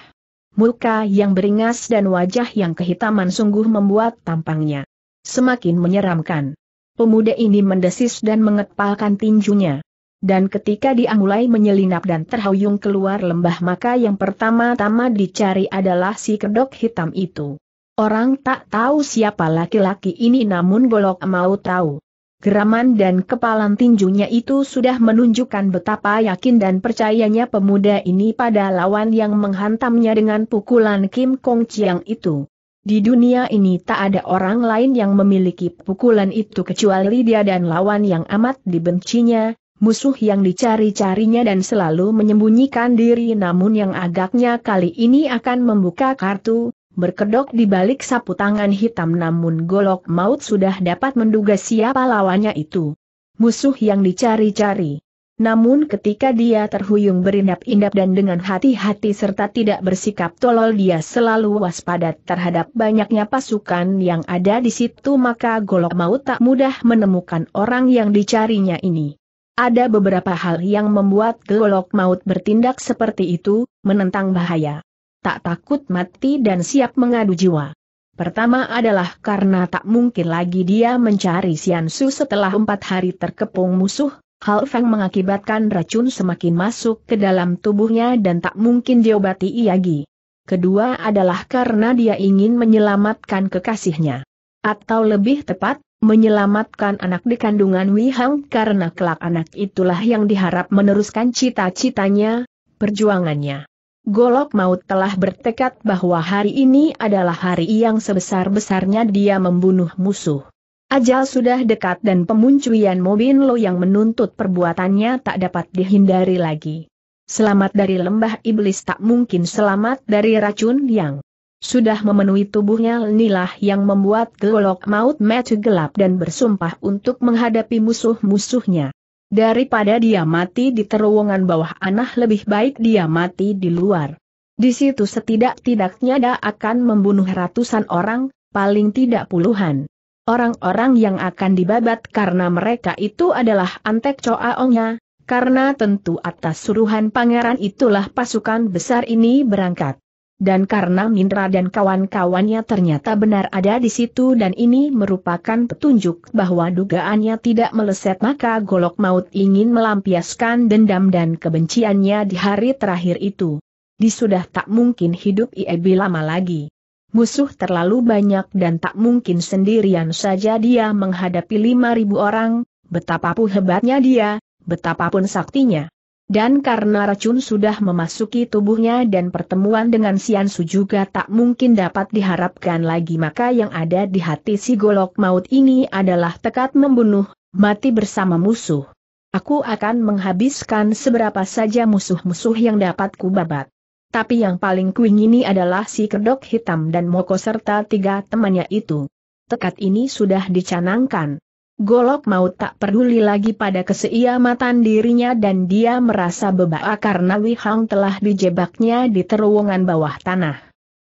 Muka yang beringas dan wajah yang kehitaman sungguh membuat tampangnya semakin menyeramkan. Pemuda ini mendesis dan mengepalkan tinjunya. Dan ketika dia mulai menyelinap dan terhuyung keluar lembah, maka yang pertama-tama dicari adalah si kedok hitam itu. Orang tak tahu siapa laki-laki ini, namun golok maut tahu. Geraman dan kepalan tinjunya itu sudah menunjukkan betapa yakin dan percayanya pemuda ini pada lawan yang menghantamnya dengan pukulan Kim Kong Chiang itu. Di dunia ini tak ada orang lain yang memiliki pukulan itu kecuali dia dan lawan yang amat dibencinya, musuh yang dicari-carinya dan selalu menyembunyikan diri, namun yang agaknya kali ini akan membuka kartu. Berkedok di balik sapu tangan hitam, namun golok maut sudah dapat menduga siapa lawannya itu. Musuh yang dicari-cari. Namun ketika dia terhuyung berindap-indap dan dengan hati-hati serta tidak bersikap tolol, dia selalu waspada terhadap banyaknya pasukan yang ada di situ, maka Golok Maut tak mudah menemukan orang yang dicarinya ini. Ada beberapa hal yang membuat Golok Maut bertindak seperti itu, menentang bahaya, tak takut mati dan siap mengadu jiwa. Pertama adalah karena tak mungkin lagi dia mencari Xian Su setelah empat hari terkepung musuh. Hau Feng mengakibatkan racun semakin masuk ke dalam tubuhnya dan tak mungkin diobati lagi. Kedua adalah karena dia ingin menyelamatkan kekasihnya. Atau lebih tepat, menyelamatkan anak di kandungan Wi Hang, karena kelak anak itulah yang diharap meneruskan cita-citanya, perjuangannya. Golok Maut telah bertekad bahwa hari ini adalah hari yang sebesar-besarnya dia membunuh musuh. Ajal sudah dekat dan pemunculan Mo Bin Lo yang menuntut perbuatannya tak dapat dihindari lagi. Selamat dari lembah iblis tak mungkin selamat dari racun yang sudah memenuhi tubuhnya. Inilah yang membuat Golok Maut mata gelap dan bersumpah untuk menghadapi musuh-musuhnya. Daripada dia mati di terowongan bawah tanah, lebih baik dia mati di luar. Di situ setidak-tidaknya dia akan membunuh ratusan orang, paling tidak puluhan. Orang-orang yang akan dibabat karena mereka itu adalah antek Choa-nya, karena tentu atas suruhan pangeran itulah pasukan besar ini berangkat. Dan karena Mindra dan kawan-kawannya ternyata benar ada di situ dan ini merupakan petunjuk bahwa dugaannya tidak meleset, maka Golok Maut ingin melampiaskan dendam dan kebenciannya di hari terakhir itu. Dia sudah tak mungkin hidup lebih lama lagi. Musuh terlalu banyak dan tak mungkin sendirian saja dia menghadapi lima ribu orang, betapapun hebatnya dia, betapapun saktinya. Dan karena racun sudah memasuki tubuhnya dan pertemuan dengan Xian Su juga tak mungkin dapat diharapkan lagi, maka yang ada di hati si Golok Maut ini adalah tekad membunuh, mati bersama musuh. Aku akan menghabiskan seberapa saja musuh-musuh yang dapat kubabat. Tapi yang paling kuingini adalah si Kedok Hitam dan Moko serta tiga temannya itu. Tekad ini sudah dicanangkan. Golok Maut tak peduli lagi pada keseimatan dirinya dan dia merasa bebal karena Wi Hang telah dijebaknya di terowongan bawah tanah.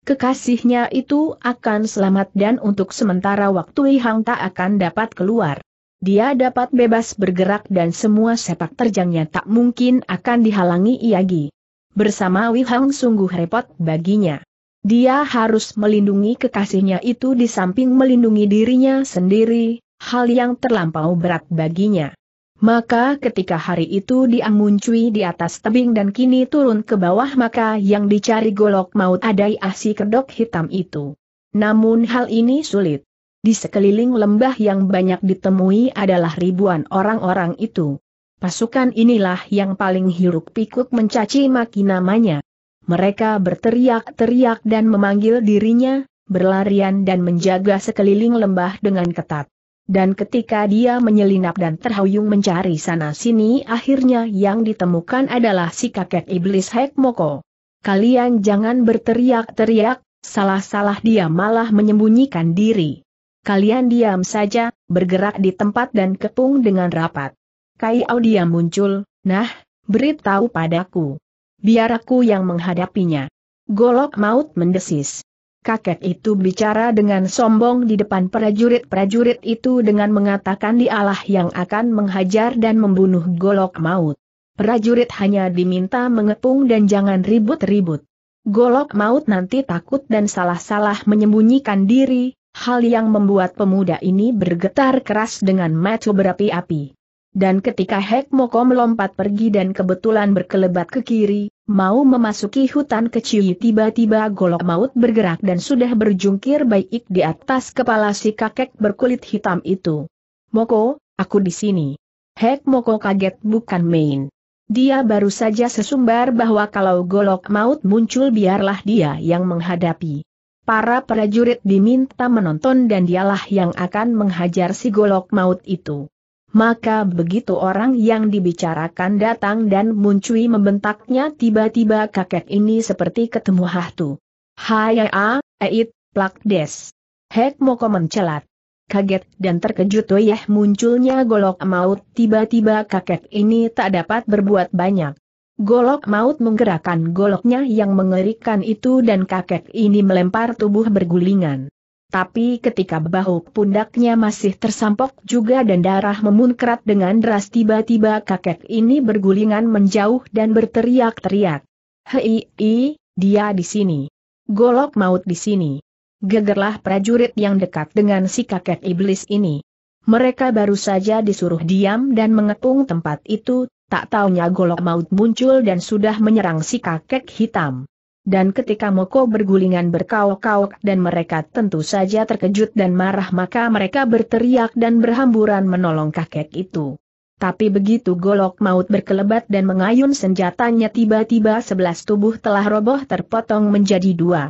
Kekasihnya itu akan selamat dan untuk sementara waktu Wi Hang tak akan dapat keluar. Dia dapat bebas bergerak dan semua sepak terjangnya tak mungkin akan dihalangi lagi. Bersama Wi Hang sungguh repot baginya. Dia harus melindungi kekasihnya itu di samping melindungi dirinya sendiri, hal yang terlampau berat baginya. Maka ketika hari itu dia muncul di atas tebing dan kini turun ke bawah, maka yang dicari Golok Maut adalah si Kedok Hitam itu. Namun hal ini sulit. Di sekeliling lembah yang banyak ditemui adalah ribuan orang-orang itu. Pasukan inilah yang paling hiruk-pikuk mencaci maki namanya. Mereka berteriak-teriak dan memanggil dirinya, berlarian dan menjaga sekeliling lembah dengan ketat. Dan ketika dia menyelinap dan terhuyung mencari sana-sini, akhirnya yang ditemukan adalah si kakek iblis Hek Moko. Kalian jangan berteriak-teriak, salah-salah dia malah menyembunyikan diri. Kalian diam saja, bergerak di tempat dan kepung dengan rapat. Kalau dia muncul, nah, beritahu padaku. Biar aku yang menghadapinya. Golok Maut mendesis. Kakek itu bicara dengan sombong di depan prajurit-prajurit itu dengan mengatakan dialah yang akan menghajar dan membunuh Golok Maut. Prajurit hanya diminta mengepung dan jangan ribut-ribut. Golok Maut nanti takut dan salah-salah menyembunyikan diri, hal yang membuat pemuda ini bergetar keras dengan mata berapi-api. Dan ketika Hek Moko melompat pergi dan kebetulan berkelebat ke kiri, mau memasuki hutan kecil, tiba-tiba Golok Maut bergerak dan sudah berjungkir baik di atas kepala si kakek berkulit hitam itu. Moko, aku di sini. Hek Moko kaget bukan main. Dia baru saja sesumbar bahwa kalau Golok Maut muncul biarlah dia yang menghadapi. Para prajurit diminta menonton dan dialah yang akan menghajar si Golok Maut itu. Maka begitu orang yang dibicarakan datang dan muncul, membentaknya tiba-tiba kakek ini seperti ketemu hantu. Hai, ait, plak des. Hek Moko mencelat. kaget dan terkejut oleh munculnya Golok Maut. Tiba-tiba kakek ini tak dapat berbuat banyak. Golok Maut menggerakkan goloknya yang mengerikan itu dan kakek ini melempar tubuh bergulingan. Tapi ketika bahu pundaknya masih tersampok juga dan darah memuncrat dengan deras, tiba-tiba kakek ini bergulingan menjauh dan berteriak-teriak. Hei, hei, dia di sini. Golok Maut di sini. Gegerlah prajurit yang dekat dengan si kakek iblis ini. Mereka baru saja disuruh diam dan mengepung tempat itu, tak taunya Golok Maut muncul dan sudah menyerang si kakek hitam. Dan ketika Moko bergulingan berkaok-kaok dan mereka tentu saja terkejut dan marah, maka mereka berteriak dan berhamburan menolong kakek itu. Tapi begitu Golok Maut berkelebat dan mengayun senjatanya, tiba-tiba sebelas tubuh telah roboh terpotong menjadi dua.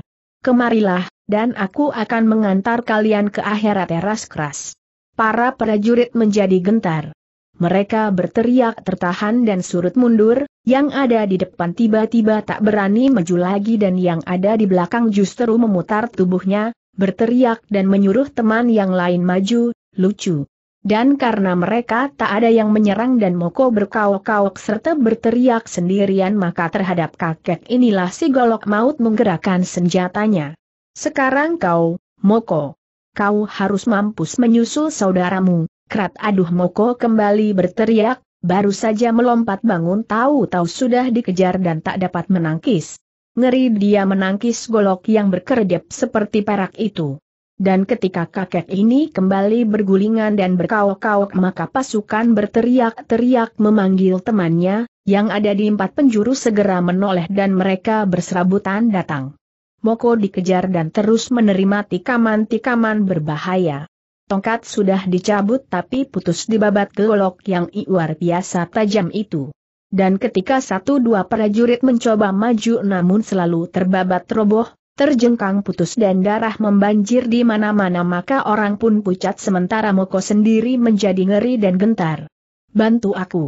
Kemarilah, dan aku akan mengantar kalian ke akhirat teras keras. Para prajurit menjadi gentar. Mereka berteriak tertahan dan surut mundur, yang ada di depan tiba-tiba tak berani maju lagi dan yang ada di belakang justru memutar tubuhnya, berteriak dan menyuruh teman yang lain maju, lucu. Dan karena mereka tak ada yang menyerang dan Moko berkaok-kaok serta berteriak sendirian, maka terhadap kakek inilah si Golok Maut menggerakkan senjatanya. Sekarang kau, Moko. Kau harus mampus menyusul saudaramu. Krat aduh, Moko kembali berteriak, baru saja melompat bangun tahu-tahu sudah dikejar dan tak dapat menangkis. Ngeri dia menangkis golok yang berkedip seperti perak itu. Dan ketika kakek ini kembali bergulingan dan berkaok-kaok, maka pasukan berteriak-teriak memanggil temannya, yang ada di empat penjuru segera menoleh dan mereka berserabutan datang. Moko dikejar dan terus menerima tikaman-tikaman berbahaya. Tongkat sudah dicabut tapi putus dibabat golok yang luar biasa tajam itu. Dan ketika satu dua prajurit mencoba maju namun selalu terbabat roboh, terjengkang putus dan darah membanjir di mana-mana, maka orang pun pucat sementara Moko sendiri menjadi ngeri dan gentar. Bantu aku.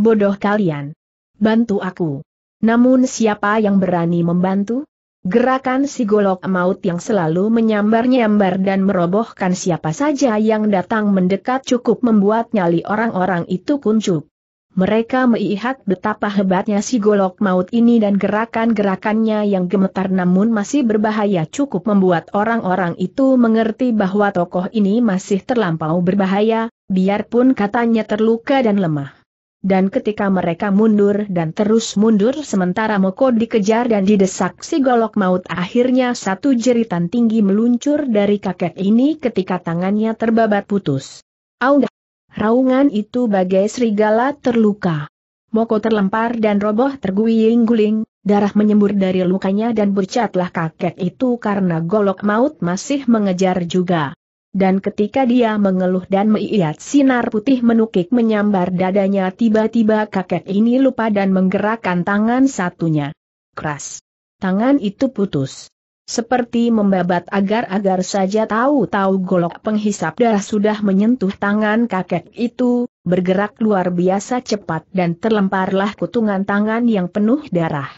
Bodoh kalian. Bantu aku. Namun siapa yang berani membantu? Gerakan si Golok Maut yang selalu menyambar-nyambar dan merobohkan siapa saja yang datang mendekat cukup membuat nyali orang-orang itu kuncup. Mereka melihat betapa hebatnya si Golok Maut ini dan gerakan-gerakannya yang gemetar namun masih berbahaya cukup membuat orang-orang itu mengerti bahwa tokoh ini masih terlampau berbahaya, biarpun katanya terluka dan lemah. Dan ketika mereka mundur dan terus mundur sementara Moko dikejar dan didesak si Golok Maut, akhirnya satu jeritan tinggi meluncur dari kakek ini ketika tangannya terbabat putus. Audah! Raungan itu bagai serigala terluka. Moko terlempar dan roboh terguling-guling, darah menyembur dari lukanya dan bercatlah kakek itu karena Golok Maut masih mengejar juga. Dan ketika dia mengeluh dan melihat sinar putih menukik menyambar dadanya, tiba-tiba kakek ini lupa dan menggerakkan tangan satunya. Keras. Tangan itu putus. Seperti membabat agar-agar saja tahu-tahu golok penghisap darah sudah menyentuh tangan kakek itu, bergerak luar biasa cepat dan terlemparlah kutungan tangan yang penuh darah.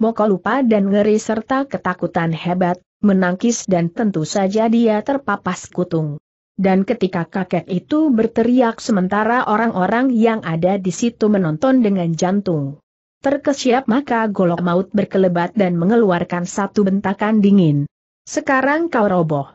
Moko lupa dan ngeri serta ketakutan hebat. Menangkis dan tentu saja dia terpapas kutung. Dan ketika kakek itu berteriak sementara orang-orang yang ada di situ menonton dengan jantung terkesiap, maka Golok Maut berkelebat dan mengeluarkan satu bentakan dingin. Sekarang kau roboh.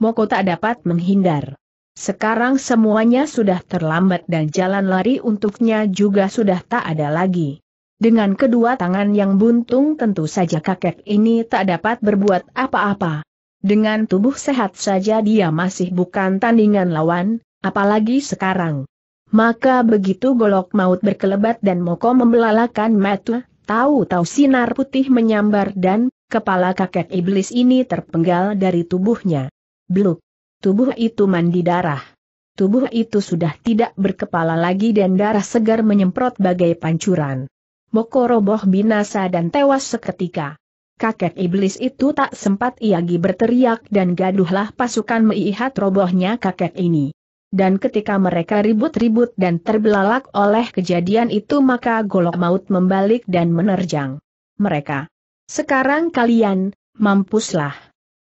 Moko tak dapat menghindar. Sekarang semuanya sudah terlambat dan jalan lari untuknya juga sudah tak ada lagi. Dengan kedua tangan yang buntung tentu saja kakek ini tak dapat berbuat apa-apa. Dengan tubuh sehat saja dia masih bukan tandingan lawan, apalagi sekarang. Maka begitu Golok Maut berkelebat dan Moko membelalakan mata, tahu-tahu sinar putih menyambar dan kepala kakek iblis ini terpenggal dari tubuhnya. Bluk. Tubuh itu mandi darah. Tubuh itu sudah tidak berkepala lagi dan darah segar menyemprot bagai pancuran. Moko roboh binasa dan tewas seketika. Kakek iblis itu tak sempat lagi berteriak dan gaduhlah pasukan melihat robohnya kakek ini. Dan ketika mereka ribut-ribut dan terbelalak oleh kejadian itu, maka Golok Maut membalik dan menerjang mereka. Sekarang kalian, mampuslah.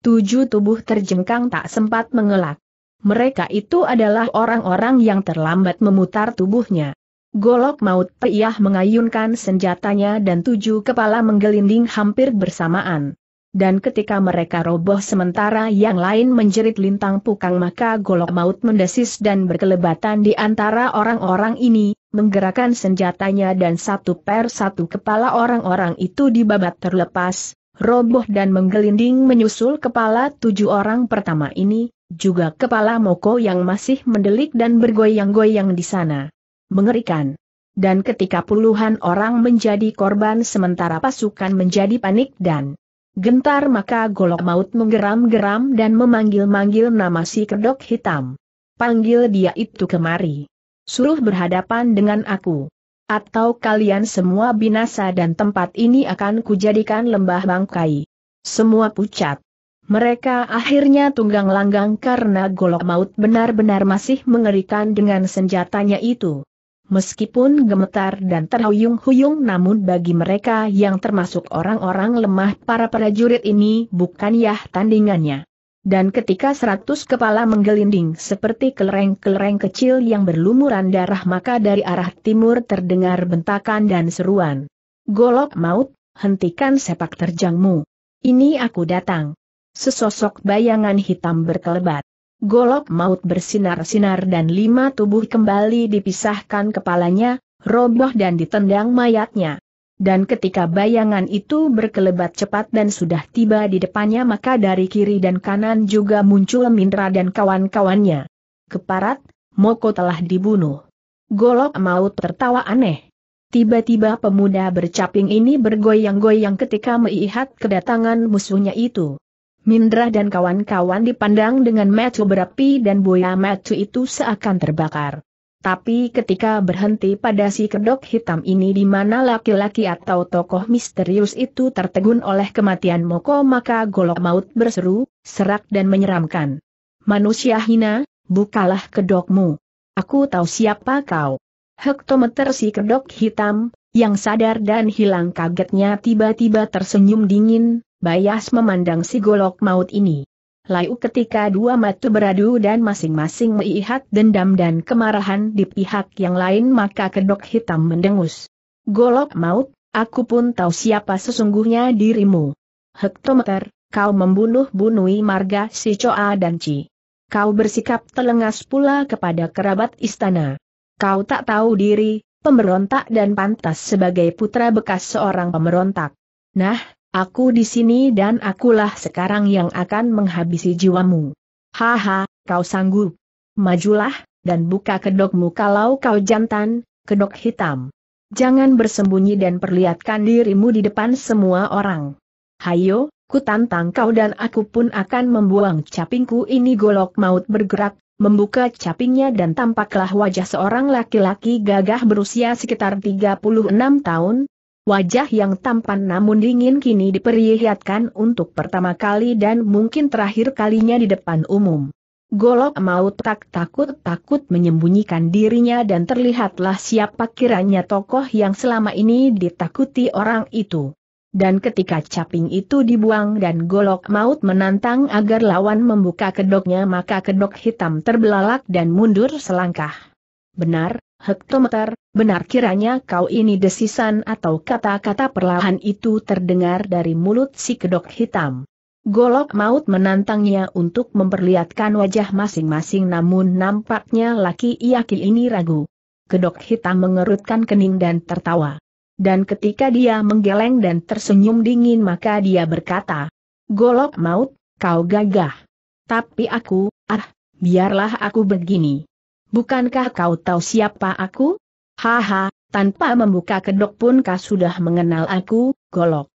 Tujuh tubuh terjengkang tak sempat mengelak. Mereka itu adalah orang-orang yang terlambat memutar tubuhnya. Golok Maut Piah mengayunkan senjatanya dan tujuh kepala menggelinding hampir bersamaan. Dan ketika mereka roboh sementara yang lain menjerit lintang pukang, maka Golok Maut mendesis dan berkelebatan di antara orang-orang ini, menggerakkan senjatanya dan satu per satu kepala orang-orang itu dibabat terlepas, roboh dan menggelinding menyusul kepala tujuh orang pertama ini. Juga kepala Moko yang masih mendelik dan bergoyang-goyang di sana. Mengerikan. Dan ketika puluhan orang menjadi korban sementara pasukan menjadi panik dan gentar, maka Golok Maut menggeram-geram dan memanggil-manggil nama si Kedok Hitam. Panggil dia itu kemari. Suruh berhadapan dengan aku. Atau kalian semua binasa dan tempat ini akan kujadikan lembah bangkai. Semua pucat. Mereka akhirnya tunggang langgang karena Golok Maut benar-benar masih mengerikan dengan senjatanya itu. Meskipun gemetar dan terhuyung-huyung, namun bagi mereka yang termasuk orang-orang lemah, para prajurit ini bukan yah tandingannya. Dan ketika seratus kepala menggelinding seperti kelereng-kelereng kecil yang berlumuran darah, maka dari arah timur terdengar bentakan dan seruan. Golok Maut, hentikan sepak terjangmu. Ini aku datang. Sesosok bayangan hitam berkelebat. Golok Maut bersinar-sinar dan lima tubuh kembali dipisahkan kepalanya, roboh dan ditendang mayatnya. Dan ketika bayangan itu berkelebat cepat dan sudah tiba di depannya, maka dari kiri dan kanan juga muncul Mindra dan kawan-kawannya. Keparat, Moko telah dibunuh. Golok Maut tertawa aneh. Tiba-tiba pemuda bercaping ini bergoyang-goyang ketika melihat kedatangan musuhnya itu. Mindra dan kawan-kawan dipandang dengan mata berapi dan buaya mata itu seakan terbakar. Tapi ketika berhenti pada si Kedok Hitam ini, di mana laki-laki atau tokoh misterius itu tertegun oleh kematian Moko, maka Golok Maut berseru, serak dan menyeramkan. Manusia hina, bukalah kedokmu. Aku tahu siapa kau. Hektometer si Kedok Hitam, yang sadar dan hilang kagetnya, tiba-tiba tersenyum dingin. Bayas memandang si Golok Maut ini. Lalu ketika dua mata beradu dan masing-masing melihat dendam dan kemarahan di pihak yang lain, maka Kedok Hitam mendengus. Golok Maut, aku pun tahu siapa sesungguhnya dirimu. Hektometer, kau membunuh-bunui marga si Choa dan Ci. Kau bersikap telengas pula kepada kerabat istana. Kau tak tahu diri, pemberontak dan pantas sebagai putra bekas seorang pemberontak. Nah, aku di sini dan akulah sekarang yang akan menghabisi jiwamu. Haha, kau sanggup. Majulah, dan buka kedokmu kalau kau jantan, Kedok Hitam. Jangan bersembunyi dan perlihatkan dirimu di depan semua orang. Hayo, ku tantang kau dan aku pun akan membuang capingku ini. Golok Maut bergerak, membuka capingnya dan tampaklah wajah seorang laki-laki gagah berusia sekitar tiga puluh enam tahun. Wajah yang tampan namun dingin kini diperlihatkan untuk pertama kali dan mungkin terakhir kalinya di depan umum. Golok Maut tak takut-takut menyembunyikan dirinya dan terlihatlah siapa kiranya tokoh yang selama ini ditakuti orang itu. Dan ketika caping itu dibuang dan Golok Maut menantang agar lawan membuka kedoknya, maka Kedok Hitam terbelalak dan mundur selangkah. Benar, Hektometer, benar kiranya kau ini, desisan atau kata-kata perlahan itu terdengar dari mulut si Kedok Hitam. Golok Maut menantangnya untuk memperlihatkan wajah masing-masing, namun nampaknya laki-laki ini ragu. Kedok Hitam mengerutkan kening dan tertawa. Dan ketika dia menggeleng dan tersenyum dingin, maka dia berkata, Golok Maut, kau gagah. Tapi aku, ah, biarlah aku begini. Bukankah kau tahu siapa aku? Haha, tanpa membuka kedok pun kau sudah mengenal aku, Golok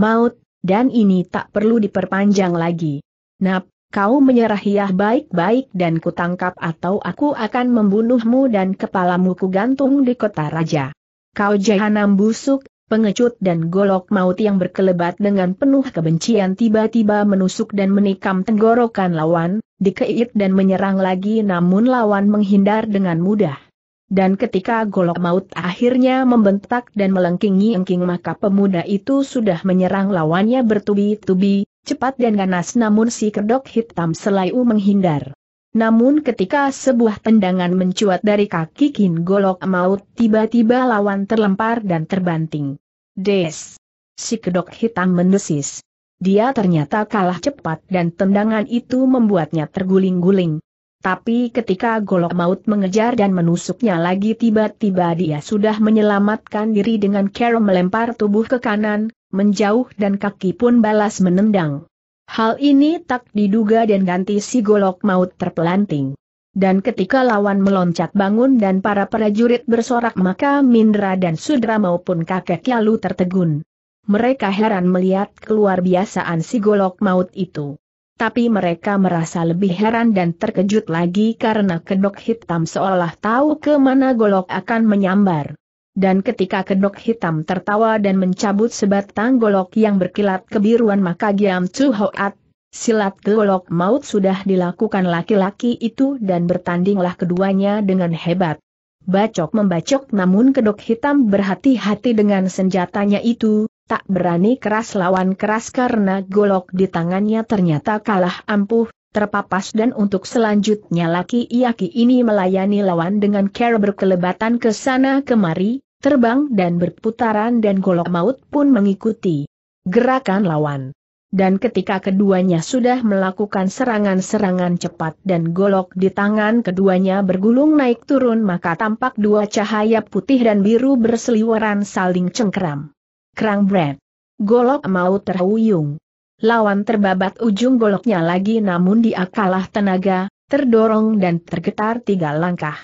Maut, dan ini tak perlu diperpanjang lagi. Nap, kau menyerah ya baik-baik dan kutangkap atau aku akan membunuhmu dan kepalamu kugantung di kota raja. Kau jahanam busuk, pengecut. Dan Golok Maut yang berkelebat dengan penuh kebencian tiba-tiba menusuk dan menikam tenggorokan lawan. Dikeit dan menyerang lagi, namun lawan menghindar dengan mudah. Dan ketika Golok Maut akhirnya membentak dan melengking-engking, maka pemuda itu sudah menyerang lawannya bertubi-tubi, cepat dan ganas, namun si Kedok Hitam selalu menghindar. Namun ketika sebuah tendangan mencuat dari kaki Kin Golok Maut, tiba-tiba lawan terlempar dan terbanting. Des! Si kedok hitam mendesis. Dia ternyata kalah cepat dan tendangan itu membuatnya terguling-guling. Tapi ketika Golok Maut mengejar dan menusuknya lagi, tiba-tiba dia sudah menyelamatkan diri dengan cara melempar tubuh ke kanan, menjauh dan kaki pun balas menendang. Hal ini tak diduga dan ganti si Golok Maut terpelanting. Dan ketika lawan meloncat bangun dan para prajurit bersorak, maka Mindra dan Sudra maupun kakek lalu tertegun. Mereka heran melihat keluar biasaan si Golok Maut itu. Tapi mereka merasa lebih heran dan terkejut lagi karena kedok hitam seolah tahu ke mana golok akan menyambar. Dan ketika kedok hitam tertawa dan mencabut sebatang golok yang berkilat kebiruan, maka Giam Tzu Hoat, silat Golok Maut sudah dilakukan laki-laki itu dan bertandinglah keduanya dengan hebat. Bacok membacok, namun kedok hitam berhati-hati dengan senjatanya itu, tak berani keras lawan keras karena golok di tangannya ternyata kalah ampuh, terpapas, dan untuk selanjutnya laki-laki ini melayani lawan dengan cara berkelebatan ke sana kemari, terbang dan berputaran, dan Golok Maut pun mengikuti gerakan lawan. Dan ketika keduanya sudah melakukan serangan-serangan cepat dan golok di tangan keduanya bergulung naik turun, maka tampak dua cahaya putih dan biru berseliweran saling cengkeram. Krang bret. Golok Maut terhuyung. Lawan terbabat ujung goloknya lagi, namun dia kalah tenaga, terdorong dan tergetar tiga langkah.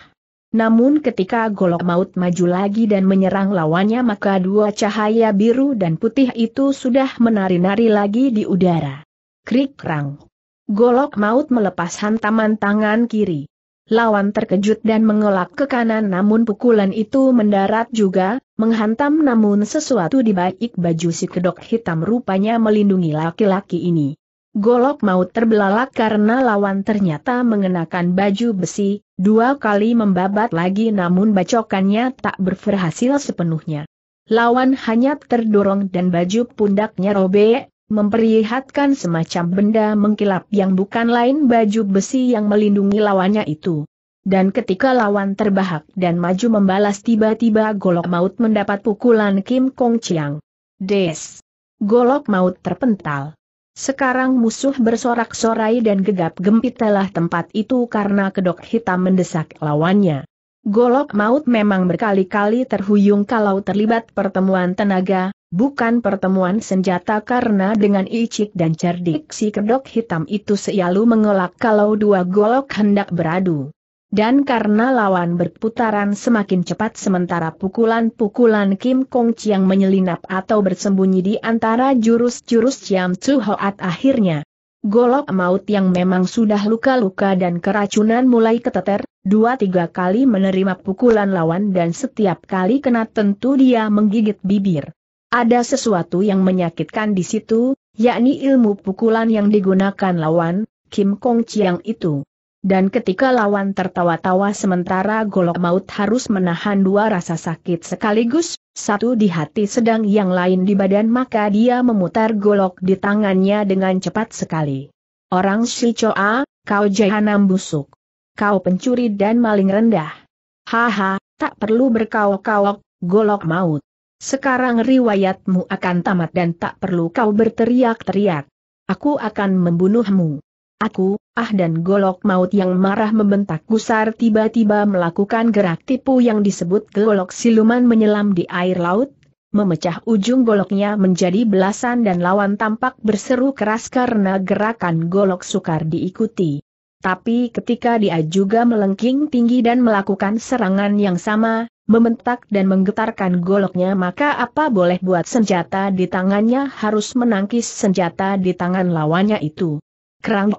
Namun ketika Golok Maut maju lagi dan menyerang lawannya, maka dua cahaya biru dan putih itu sudah menari-nari lagi di udara. Krik-krang. Golok Maut melepas hantaman tangan kiri. Lawan terkejut dan mengelak ke kanan, namun pukulan itu mendarat juga, menghantam, namun sesuatu di balik baju si kedok hitam rupanya melindungi laki-laki ini. Golok Maut terbelalak karena lawan ternyata mengenakan baju besi, dua kali membabat lagi namun bacokannya tak berhasil sepenuhnya. Lawan hanya terdorong dan baju pundaknya robek, memperlihatkan semacam benda mengkilap yang bukan lain baju besi yang melindungi lawannya itu. Dan ketika lawan terbahak dan maju membalas, tiba-tiba Golok Maut mendapat pukulan Kim Kong Chiang. Des! Golok Maut terpental. Sekarang musuh bersorak-sorai dan gegap gempitalah tempat itu karena kedok hitam mendesak lawannya. Golok Maut memang berkali-kali terhuyung kalau terlibat pertemuan tenaga, bukan pertemuan senjata, karena dengan licik dan cerdik si kedok hitam itu selalu mengelak kalau dua golok hendak beradu. Dan karena lawan berputaran semakin cepat sementara pukulan-pukulan Kim Kong Chiang menyelinap atau bersembunyi di antara jurus-jurus Giam Tzu Hoat, akhirnya Golok Maut yang memang sudah luka-luka dan keracunan mulai keteter. Dua-tiga kali menerima pukulan lawan dan setiap kali kena tentu dia menggigit bibir. Ada sesuatu yang menyakitkan di situ, yakni ilmu pukulan yang digunakan lawan, Kim Kong Chiang itu. Dan ketika lawan tertawa-tawa sementara Golok Maut harus menahan dua rasa sakit sekaligus, satu di hati sedang yang lain di badan, maka dia memutar golok di tangannya dengan cepat sekali. Orang si Choa, kau jahanam busuk. Kau pencuri dan maling rendah. Haha, tak perlu berkaok-kaok, Golok Maut. Sekarang riwayatmu akan tamat dan tak perlu kau berteriak-teriak. Aku akan membunuhmu. Aku, ah dan Golok Maut yang marah membentak gusar tiba-tiba melakukan gerak tipu yang disebut golok siluman menyelam di air laut, memecah ujung goloknya menjadi belasan dan lawan tampak berseru keras karena gerakan golok sukar diikuti. Tapi ketika dia juga melengking tinggi dan melakukan serangan yang sama, membentak dan menggetarkan goloknya, maka apa boleh buat, senjata di tangannya harus menangkis senjata di tangan lawannya itu. Kerang!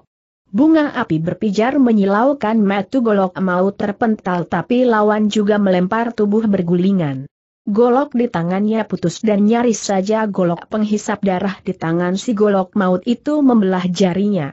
Bunga api berpijar menyilaukan mata Golok Maut terpental, tapi lawan juga melempar tubuh bergulingan. Golok di tangannya putus dan nyaris saja golok penghisap darah di tangan si Golok Maut itu membelah jarinya.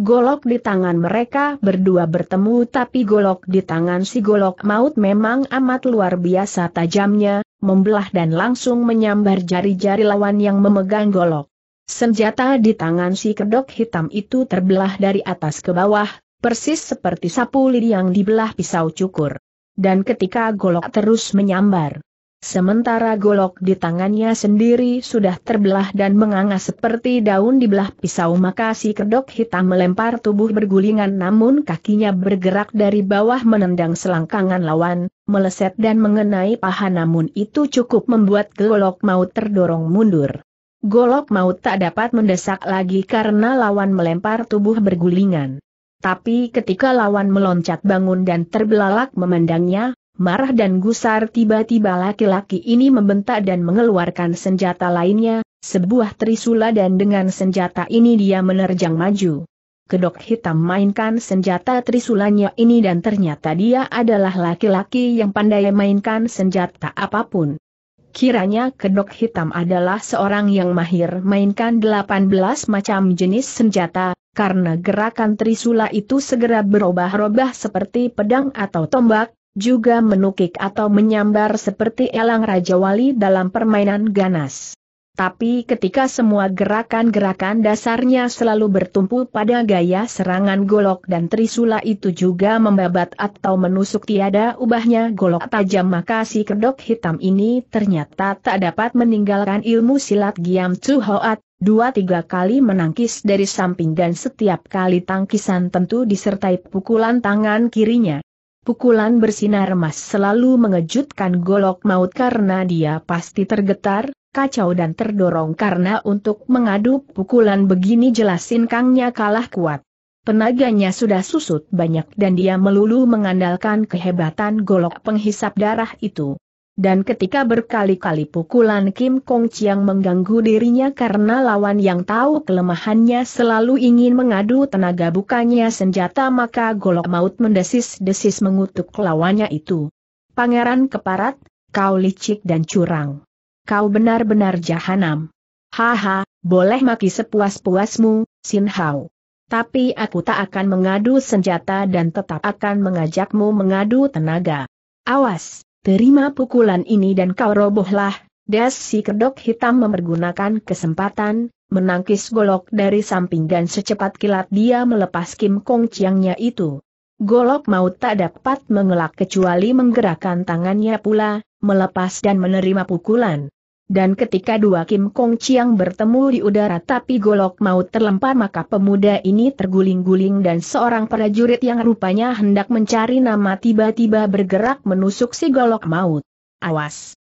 Golok di tangan mereka berdua bertemu, tapi golok di tangan si Golok Maut memang amat luar biasa tajamnya, membelah dan langsung menyambar jari-jari lawan yang memegang golok. Senjata di tangan si kedok hitam itu terbelah dari atas ke bawah, persis seperti sapu lidi yang dibelah pisau cukur. Dan ketika golok terus menyambar, sementara golok di tangannya sendiri sudah terbelah dan menganga seperti daun dibelah pisau, maka si kedok hitam melempar tubuh bergulingan, namun kakinya bergerak dari bawah menendang selangkangan lawan, meleset dan mengenai paha, namun itu cukup membuat golok maut terdorong mundur. Golok maut tak dapat mendesak lagi karena lawan melempar tubuh bergulingan. Tapi ketika lawan meloncat bangun dan terbelalak memandangnya, marah dan gusar, tiba-tiba laki-laki ini membentak dan mengeluarkan senjata lainnya, sebuah trisula, dan dengan senjata ini dia menerjang maju. Kedok hitam mainkan senjata trisulanya ini dan ternyata dia adalah laki-laki yang pandai mainkan senjata apapun. Kiranya kedok hitam adalah seorang yang mahir mainkan delapan belas macam jenis senjata, karena gerakan trisula itu segera berubah-ubah seperti pedang atau tombak, juga menukik atau menyambar seperti elang Raja Wali dalam permainan ganas. Tapi ketika semua gerakan-gerakan dasarnya selalu bertumpu pada gaya serangan golok dan trisula itu juga membabat atau menusuk, tiada ubahnya golok tajam, maka si kedok hitam ini ternyata tak dapat meninggalkan ilmu silat Giam Tzu Hoat. Dua tiga kali menangkis dari samping dan setiap kali tangkisan tentu disertai pukulan tangan kirinya. Pukulan bersinar emas selalu mengejutkan golok maut karena dia pasti tergetar, kacau dan terdorong karena untuk mengadu pukulan begini jelas Sin Kangnya kalah kuat. Tenaganya sudah susut banyak dan dia melulu mengandalkan kehebatan golok penghisap darah itu. Dan ketika berkali-kali pukulan Kim Kong Chiang mengganggu dirinya karena lawan yang tahu kelemahannya selalu ingin mengadu tenaga bukannya senjata, maka golok maut mendesis-desis mengutuk lawannya itu. "Pangeran keparat, kau licik dan curang. Kau benar-benar jahanam. Haha, boleh maki sepuas-puasmu, Sin Hao. Tapi aku tak akan mengadu senjata dan tetap akan mengajakmu mengadu tenaga. Awas! Terima pukulan ini dan kau robohlah." Das si kedok hitam mempergunakan kesempatan, menangkis golok dari samping dan secepat kilat dia melepas Kim Kong Chiangnya itu. Golok maut tak dapat mengelak kecuali menggerakkan tangannya pula, melepas dan menerima pukulan. Dan ketika dua Kim Kong Chiang bertemu di udara tapi golok maut terlempar, maka pemuda ini terguling-guling dan seorang prajurit yang rupanya hendak mencari nama tiba-tiba bergerak menusuk si golok maut. "Awas!